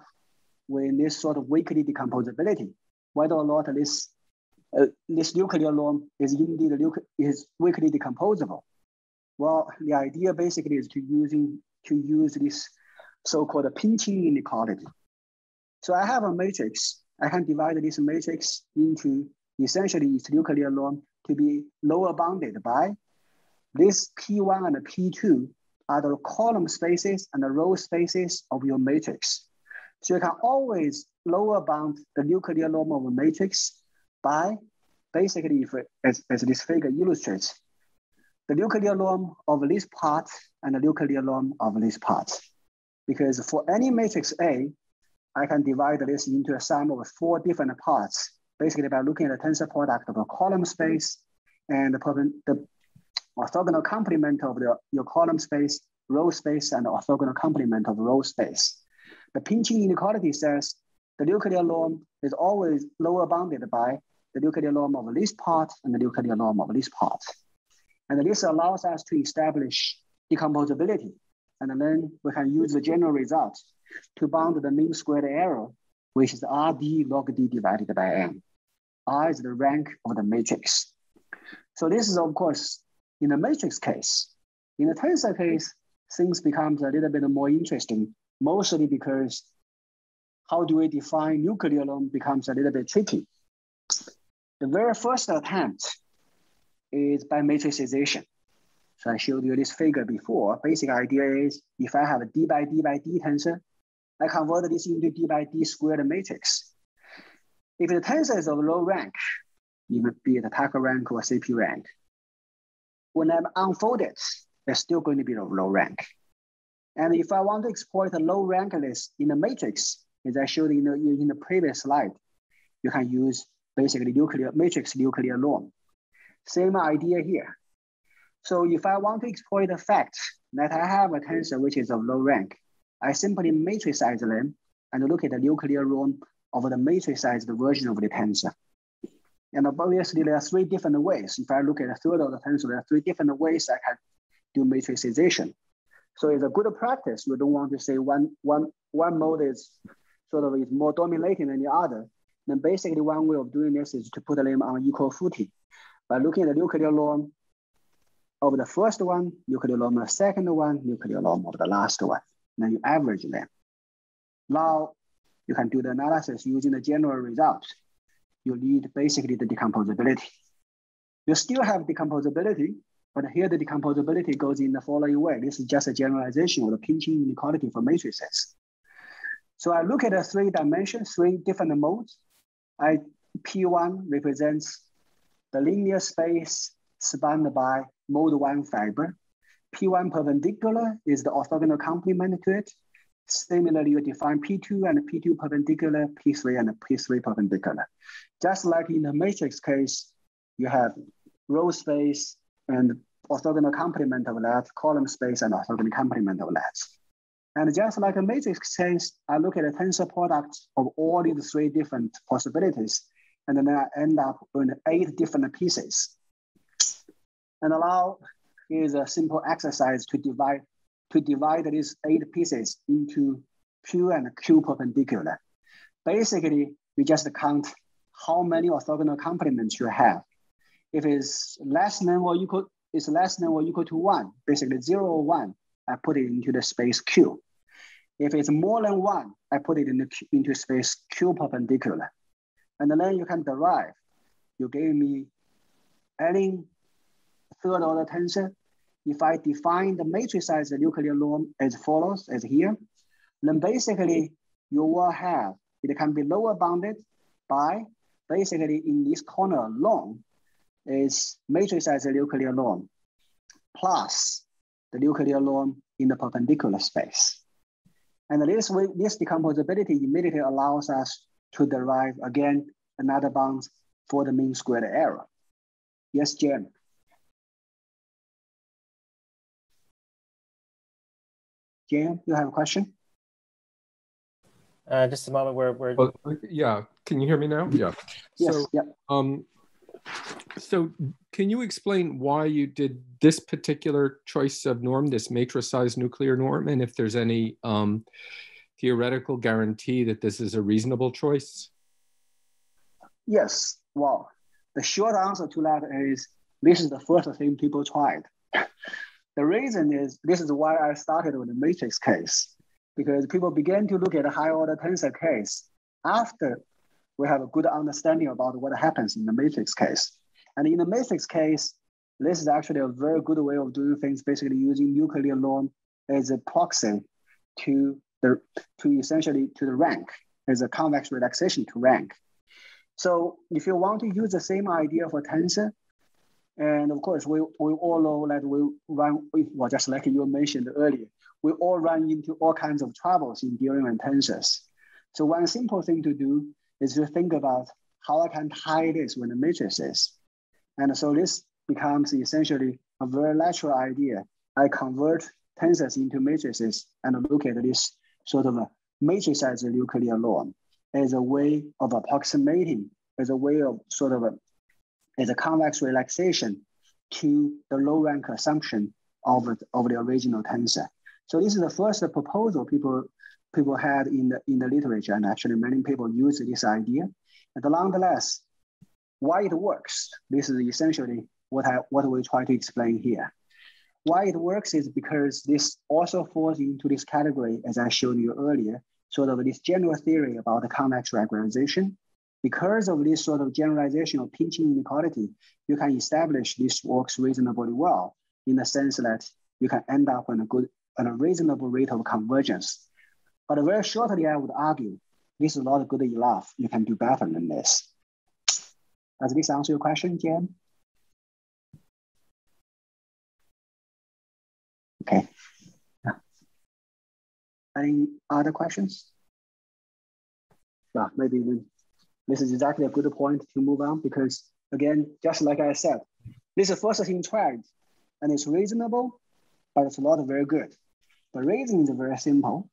with this sort of weakly decomposability? Whether or not this nuclear norm is indeed weakly decomposable. Well, the idea basically is to use this so-called pinching inequality. So I have a matrix. I can divide this matrix into essentially its nuclear norm to be lower bounded by this P1 and P2 are the column spaces and the row spaces of your matrix. So you can always lower bound the nuclear norm of a matrix by basically, as this figure illustrates, the nuclear norm of this part and the nuclear norm of this part. Because for any matrix A, I can divide this into a sum of four different parts, basically by looking at the tensor product of a column space and the orthogonal complement of your column space, row space, and the orthogonal complement of row space. The pinching inequality says the nuclear norm is always lower bounded by the nuclear norm of this part and the nuclear norm of this part. And this allows us to establish decomposability. And then we can use the general result to bound the mean squared error, which is RD log D divided by N. R is the rank of the matrix. So this is, of course, in the matrix case. In the tensor case, things become a little bit more interesting, mostly because how do we define nuclear norm becomes a little bit tricky. The very first attempt is by matricization. So I showed you this figure before. Basic idea is if I have a D by D by D tensor, I convert this into D by D squared matrix. If the tensor is of low rank, even be it a Tucker rank or CP rank, when I'm unfolded, it's still going to be of low rank. And if I want to exploit a low rankness in the matrix, as I showed in the previous slide, you can use basically matrix nuclear norm. Same idea here. So if I want to exploit the fact that I have a tensor which is of low rank, I simply matricize them and look at the nuclear norm of the matricized version of the tensor. And obviously there are three different ways. If I look at a third of the tensor, there are three different ways I can do matrixization. So it's a good practice. We don't want to say one mode is is more dominating than the other. Then basically one way of doing this is to put them on equal footing. By looking at the nuclear norm of the first one, nuclear norm of the second one, nuclear norm of the last one. Then you average them. Now you can do the analysis using the general results. You need basically the decomposability. You still have decomposability, but here the decomposability goes in the following way. This is just a generalization of the pinching inequality for matrices. So I look at the three dimensions, three different modes. P1 represents the linear space spanned by mode one fiber. P1 perpendicular is the orthogonal complement to it. Similarly, you define P2 and P2 perpendicular, P3 and P3 perpendicular. Just like in the matrix case, you have row space and orthogonal complement of that, column space and orthogonal complement of that. And just like a matrix case, I look at a tensor product of all these three different possibilities, and then I end up with 8 different pieces. And now here's a simple exercise to divide these 8 pieces into Q and Q perpendicular. Basically, you just count how many orthogonal complements you have. If it's less than or equal to 1, basically 0 or 1, I put it into the space Q. If it's more than 1, I put it into space Q perpendicular. And then you can derive. You gave me any third order tensor. If I define the matricize the nuclear norm as follows, as here, then basically you will have, it can be lower bounded by, basically in this corner alone, is matricize the nuclear norm plus the nuclear norm in the perpendicular space. And this way, this decomposability immediately allows us to derive, again, another bound for the mean squared error. Yes, Jim. Jim, you have a question? Just a moment, we're... Well, yeah, can you hear me now? Yeah. Yes, so, yeah. So can you explain why you did this particular choice of norm, this matricized nuclear norm, and if there's any theoretical guarantee that this is a reasonable choice? Yes, well, the short answer to that is this is the first thing people tried. The reason is, this is why I started with the matrix case, because people began to look at a high order tensor case after we have a good understanding about what happens in the matrix case. And in the matrix case, this is actually a very good way of doing things, basically using nuclear norm as a proxy to the rank, as a convex relaxation to rank. So if you want to use the same idea for tensor, and of course, we all know that we run, well, just like you mentioned earlier, we all run into all kinds of troubles in dealing with tensors. So one simple thing to do is to think about how I can tie this with the matrices. And so this becomes essentially a very natural idea. I convert tensors into matrices and look at this a matricized nuclear norm as a way of approximating, as a way of as a convex relaxation to the low rank assumption of the original tensor. So this is the first proposal people had in the literature, and actually many people use this idea. And nonetheless, why it works, this is essentially what we try to explain here. Why it works is because this also falls into this category, as I showed you earlier, this general theory about the convex regularization. Because of this generalization of pinching inequality, you can establish this works reasonably well in the sense that you can end up with a reasonable rate of convergence. But very shortly, I would argue, this is not good enough. You can do better than this. Does this answer your question, Jim? Okay. Yeah. Any other questions? Yeah, maybe this is exactly a good point to move on because, again, just like I said, this is the first thing tried, and it's reasonable, but it's not very good. The reason is very simple.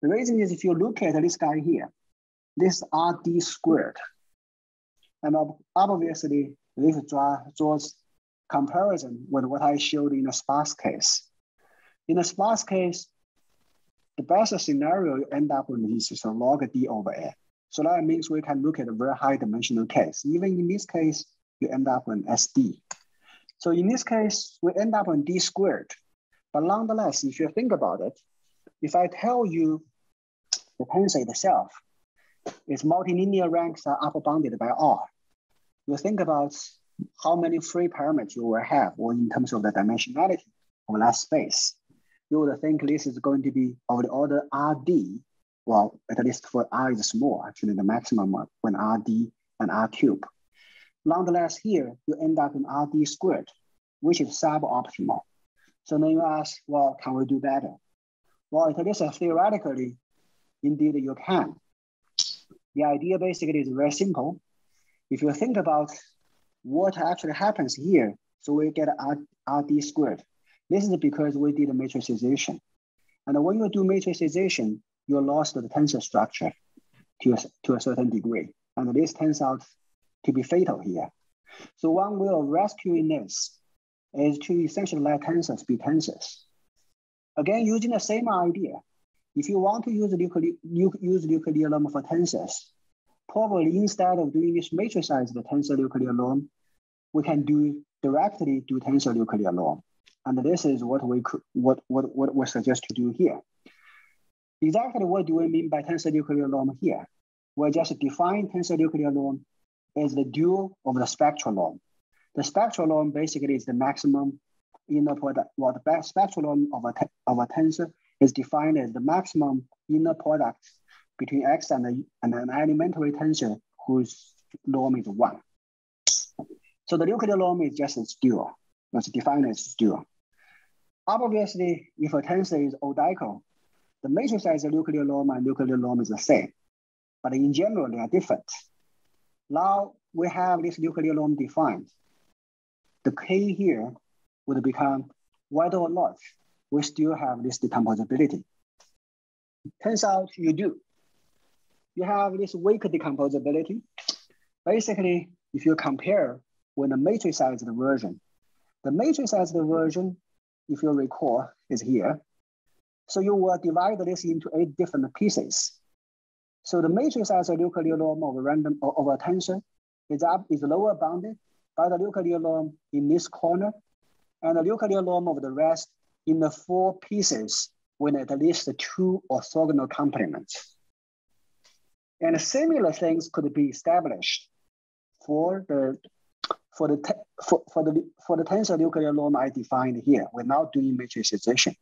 The reason is if you look at this guy here, this RD squared. And obviously, this draws comparison with what I showed in the sparse case. In the sparse case, the best scenario you end up with is a log D over N. So that means we can look at a very high dimensional case. Even in this case, you end up with SD. So in this case, we end up on D squared. But nonetheless, if you think about it, if I tell you the tensor itself, its multilinear ranks are upper bounded by R, you think about how many free parameters you will have, or in terms of the dimensionality of that space, you would think this is going to be of the order RD. Well, at least for R is small, actually the maximum when RD and R cubed. Nonetheless, here you end up in RD squared, which is suboptimal. So then you ask, well, can we do better? Well, at least theoretically, indeed you can. The idea basically is very simple. If you think about what actually happens here, so we get RD squared. This is because we did a matrixization. And when you do matrixization, you lost the tensor structure to a certain degree. And this turns out to be fatal here. So one way of rescuing this is to essentially let tensors be tensors. Again, using the same idea, if you want to use nuclear norm for tensors, probably instead of doing this matrixized tensor nuclear norm, we can directly do tensor nuclear norm. And this is what we suggest to do here. Exactly what do we mean by tensor nuclear norm here? We're just defining tensor nuclear norm as the dual of the spectral norm. The spectral norm basically is the maximum inner product. Well, the spectral norm of a tensor is defined as the maximum inner product between X and an elementary tensor whose norm is 1. So the nuclear norm is just its dual. It's defined as dual. Obviously, if a tensor is Odeco, the matrixized nuclear norm and nuclear norm is the same, but in general, they are different. Now we have this nuclear norm defined. The K here would become whether or not we still have this decomposability. Turns out you do. You have this weak decomposability. Basically, if you compare with the matrixized version, if you recall, is here. So you will divide this into 8 different pieces. So the matrixized nuclear norm of a tensor is lower bounded by the nuclear norm in this corner, and the nuclear norm of the rest in the 4 pieces with at least 2 orthogonal complements. And similar things could be established for the tensor nuclear norm I defined here without doing matrixization.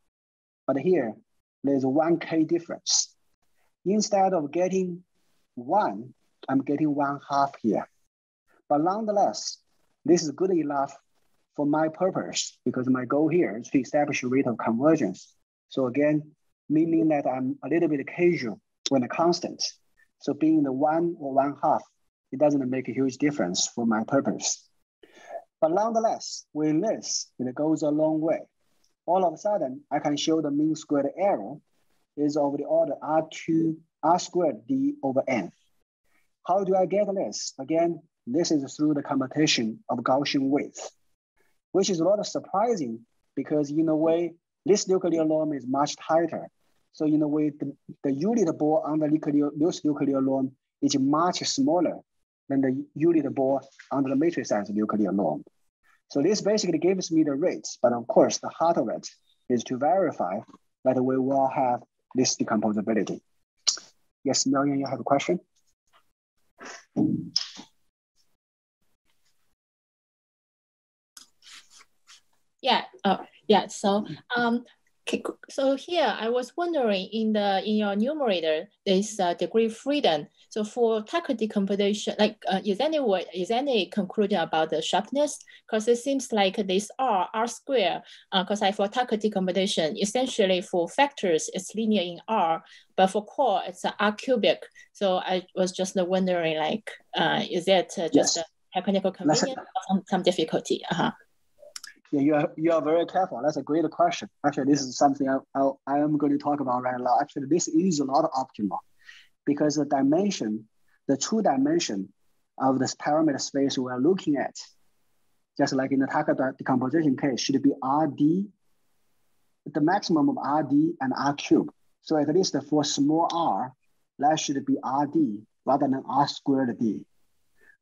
But here, there's 1K difference. Instead of getting 1, I'm getting 1/2 here. But nonetheless, this is good enough for my purpose because my goal here is to establish a rate of convergence. So again, meaning that I'm a little bit casual when a constant. So being the 1 or 1/2, it doesn't make a huge difference for my purpose. But nonetheless, with this, it goes a long way. All of a sudden, I can show the mean squared error is of the order R squared D over N. How do I get this? Again, this is through the computation of Gaussian width, which is a lot of surprising because in a way, this nuclear norm is much tighter. So in a way, the unit ball on this nuclear norm is much smaller than the unit ball under the matrixized nuclear norm. So this basically gives me the rates, but of course the heart of it is to verify that we will have this decomposability. Yes, Marian, you have a question? Yeah. Yeah. So here I was wondering in your numerator there's degree freedom. So for Tucker decomposition, like is any conclusion about the sharpness? Because it seems like this R square. Because for Tucker decomposition, essentially for factors it's linear in R, but for core it's R cubic. So I was just wondering, like, is that just a technical convenience or some difficulty? Yeah, you are very careful. That's a great question. Actually, this is something I am going to talk about right now. Actually, this is a lot of optimal because the dimension, the true dimension of this parameter space we are looking at, just like in the Tucker decomposition case, should be RD, the maximum of RD and R cubed. So at least for small r, that should be RD rather than R squared D.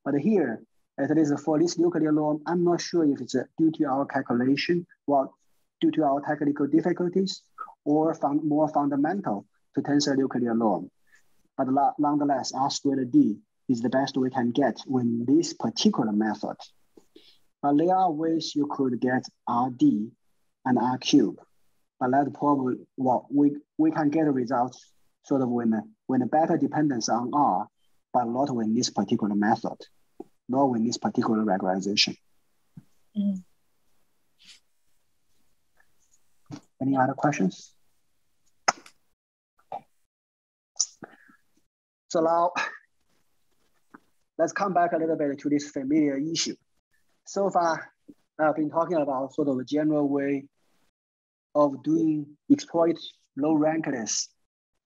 But here, at least for this nuclear norm, I'm not sure if it's due to our calculation, well, due to our technical difficulties, or more fundamental to tensor nuclear norm. But nonetheless, R squared D is the best we can get with this particular method. But there are ways you could get RD and R cubed. But that probably, well, we can get results sort of when a better dependence on R, but not with this particular method, not with this particular regularization. Mm. Any other questions? So now, let's come back a little bit to this familiar issue. So far, I've been talking about sort of a general way of exploit low rankness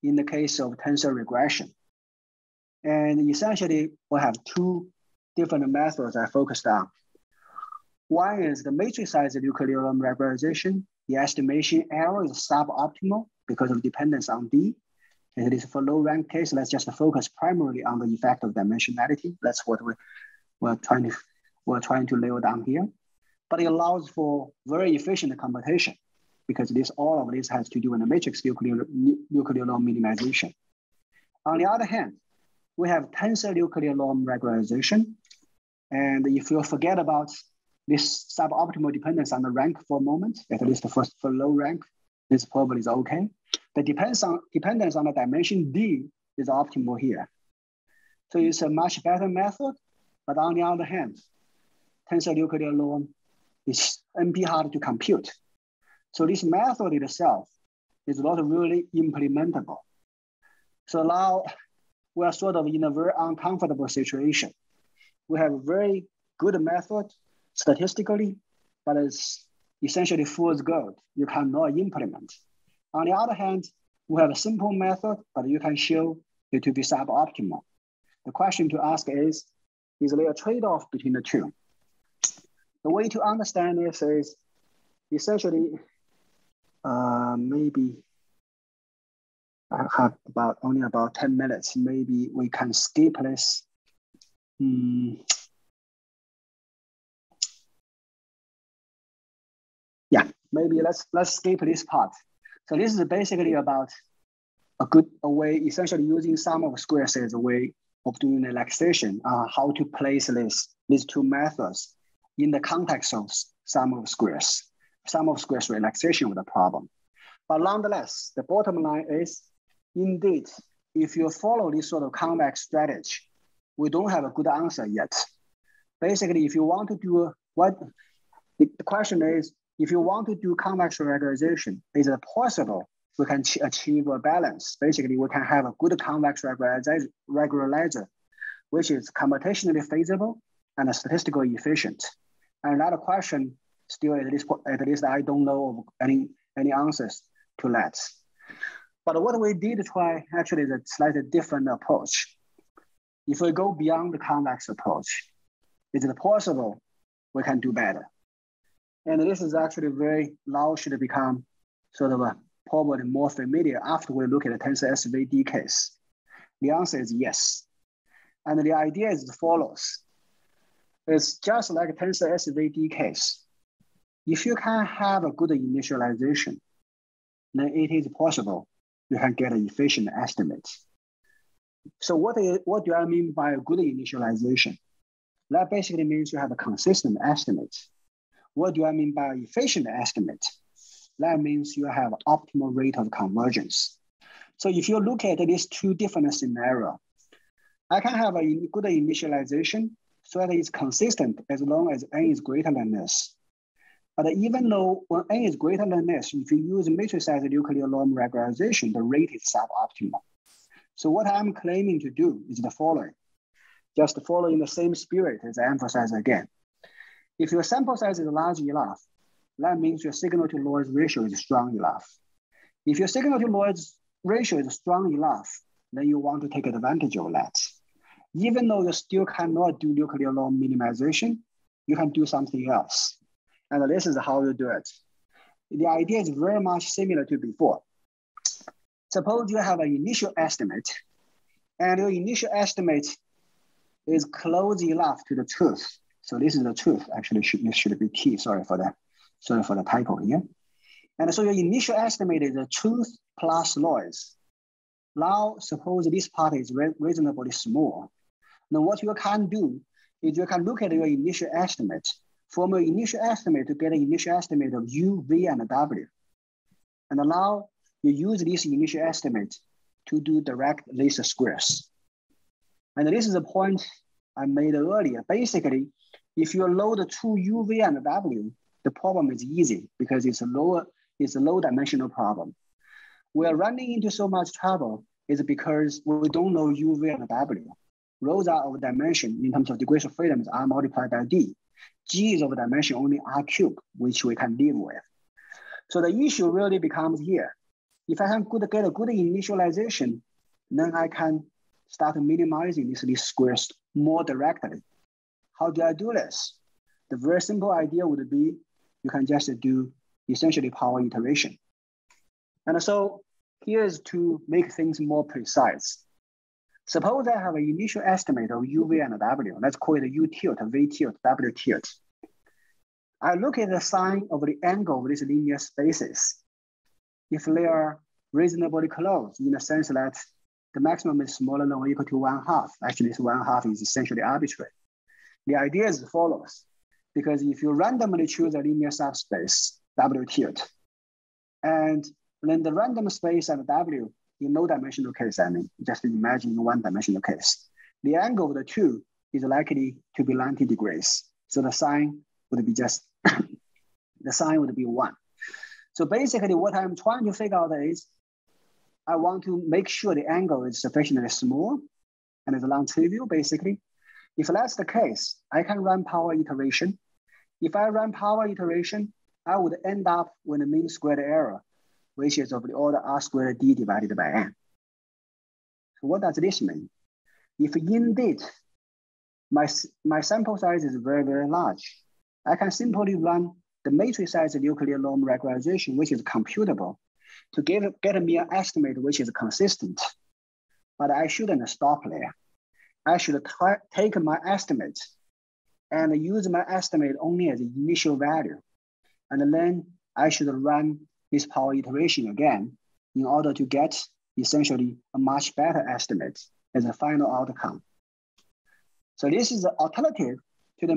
in the case of tensor regression. And essentially, we have two different methods I focused on. One is the matrix-sized nuclear norm regularization. The estimation error is suboptimal because of dependence on D. And it is for low rank case, let's just focus primarily on the effect of dimensionality. That's what we're trying to nail down here. But it allows for very efficient computation, because all of this has to do with the matrix nuclear norm minimization. On the other hand, we have tensor nuclear norm regularization. And if you forget about this suboptimal dependence on the rank for a moment, at least for low rank, this probably is okay. The dependence on the dimension D is optimal here. So it's a much better method, but on the other hand, tensor nuclear norm is NP-hard to compute. So this method itself is not really implementable. So now we are sort of in a very uncomfortable situation. We have a very good method statistically, but it's essentially fool's gold. You cannot implement. On the other hand, we have a simple method, but you can show it to be suboptimal. The question to ask is there a trade-off between the two? The way to understand this is essentially, maybe I have only about 10 minutes. Maybe we can skip this. Yeah, maybe let's skip this part. So this is basically about a way, essentially using sum of squares as a way of doing relaxation, how to place these two methods in the context of sum of squares relaxation with a problem. But nonetheless, the bottom line is, indeed, if you follow this sort of convex strategy, we don't have a good answer yet. Basically, if you want to do the question is, if you want to do convex regularization, is it possible we can achieve a balance? Basically, we can have a good convex regularizer, which is computationally feasible and statistically efficient. And another question, still, at least I don't know of any answers to that. But what we did try actually is a slightly different approach. If we go beyond the convex approach, is it possible we can do better? And this is actually now should become sort of probably more familiar after we look at the tensor SVD case. The answer is yes. And the idea is as follows. It's just like a tensor SVD case. If you can have a good initialization, then it is possible you can get an efficient estimate. So what do I mean by a good initialization? That basically means you have a consistent estimate. What do I mean by efficient estimate? That means you have optimal rate of convergence. So if you look at these two different scenarios, I can have a good initialization so that it's consistent as long as n is greater than this. But even though when n is greater than this, if you use matrix-sized nuclear norm regularization, the rate is suboptimal. So what I'm claiming to do is the following. Just following the same spirit as I emphasize again. If your sample size is large enough, that means your signal-to-noise ratio is strong enough. If your signal-to-noise ratio is strong enough, then you want to take advantage of that. even though you still cannot do nuclear norm minimization, you can do something else. And this is how you do it. The idea is very much similar to before. Suppose you have an initial estimate, and your initial estimate is close enough to the truth. So this is the truth. Actually, this should be T. Sorry for the typo here. And so your initial estimate is the truth plus noise. Now, suppose this part is reasonably small. Now, what you can do is you can look at your initial estimate. From your initial estimate to get an initial estimate of U, V, and W. And now you use this initial estimate to do direct least squares. And this is a point I made earlier. Basically, if you load two U, V, and W, the problem is easy because it's a low dimensional problem. We're running into so much trouble is because we don't know U, V, and W. Rows are of dimension in terms of degrees of freedom is R multiplied by D. G is of dimension only R cubed, which we can live with. So the issue really becomes here. If I can get a good initialization, then I can start minimizing these least squares more directly. How do I do this? The very simple idea would be you can just do essentially power iteration. And so here's to make things more precise. Suppose I have an initial estimate of U, V, and W. Let's call it U tilde, V tilde, W tilde. I look at the sign of the angle of these linear spaces. If they are reasonably close in the sense that the maximum is smaller than or equal to 1/2. Actually, this 1/2 is essentially arbitrary. The idea is as follows, because if you randomly choose a linear subspace, W tilde, and then the random space and W in no dimensional case, I mean, just imagine in one dimensional case. The angle of the two is likely to be 90 degrees. So the sign would be just, the sign would be 1. So basically what I'm trying to figure out is I want to make sure the angle is sufficiently small and is non-trivial basically. If that's the case, I can run power iteration. If I run power iteration, I would end up with a mean squared error, which is of the order R squared D divided by N. So what does this mean? If indeed my sample size is very, very large, I can simply run the matrix size nuclear norm regularization, which is computable, to get me an estimate which is consistent. But I shouldn't stop there. I should take my estimate and use my estimate only as an initial value. And then I should run this power iteration again in order to get essentially a much better estimate as a final outcome. So this is the alternative to the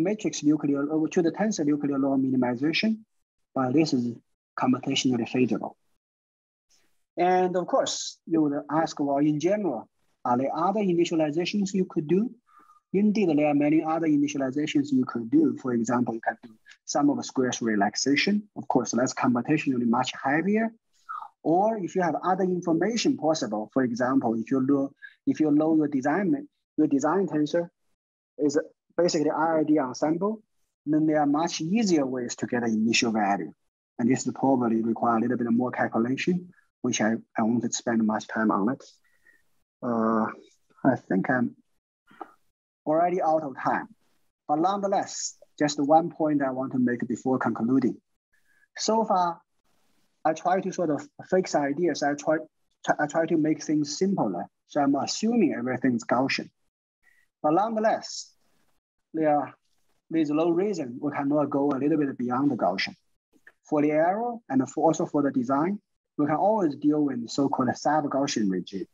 tensor nuclear norm minimization, but this is computationally feasible. And of course, you would ask, well, in general, are there other initializations you could do? Indeed, there are many other initializations you could do. For example, you can do sum of squares relaxation. Of course, that's computationally much heavier. Or if you have other information possible, for example, if you know your design tensor is basically RID ensemble, then there are much easier ways to get an initial value. And this will probably require a little bit more calculation, which I won't spend much time on it. I think I'm already out of time. But nonetheless, just one point I want to make before concluding. So far, I try to sort of fix ideas. I try to make things simpler. So I'm assuming everything's Gaussian. But nonetheless, there's no reason we cannot go a little bit beyond the Gaussian. For the error and also for the design, we can always deal with so-called sub-Gaussian regime.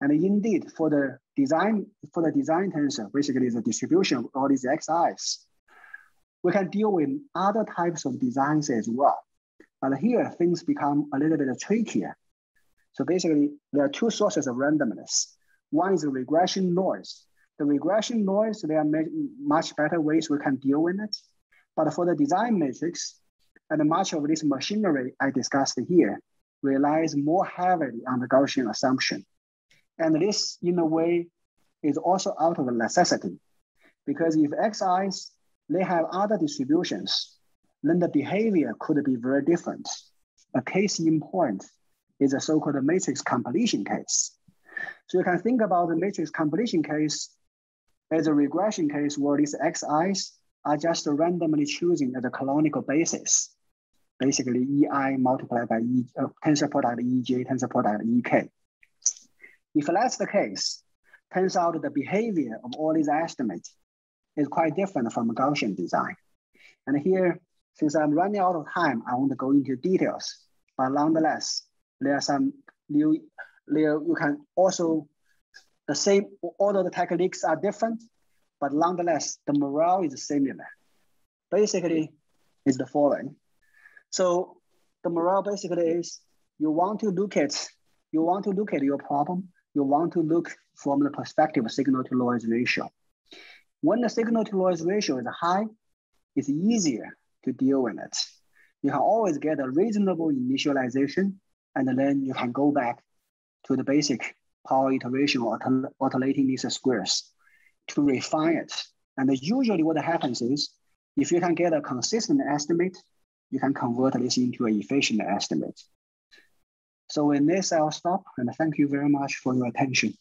And indeed, for the design tensor, basically the distribution of all these xi's, we can deal with other types of designs as well. But here, things become a little bit trickier. So basically, there are two sources of randomness. One is the regression noise. The regression noise, there are much better ways we can deal with it. But for the design matrix, and much of this machinery I discussed here relies more heavily on the Gaussian assumption. And this, in a way, is also out of necessity, because if xi's, they have other distributions, then the behavior could be very different. A case in point is a so-called matrix completion case. So you can think about the matrix completion case As a regression case where these xi's are just randomly choosing as a canonical basis, basically ei multiplied by e, tensor product ej, tensor product ek. If that's the case, turns out the behavior of all these estimates is quite different from Gaussian design. And here, since I'm running out of time, I won't go into details, but nonetheless, there are some new, you can also, the same, although the techniques are different, but nonetheless, the morale is similar. Basically, it's the following. So the morale basically is you want to look at your problem, you want to look from the perspective of signal to noise ratio. When the signal to noise ratio is high, it's easier to deal with it. You can always get a reasonable initialization, and then you can go back to the basic power iteration or alternating these squares to refine it. And usually what happens is, if you can get a consistent estimate, you can convert this into an efficient estimate. So with this, I'll stop, and thank you very much for your attention.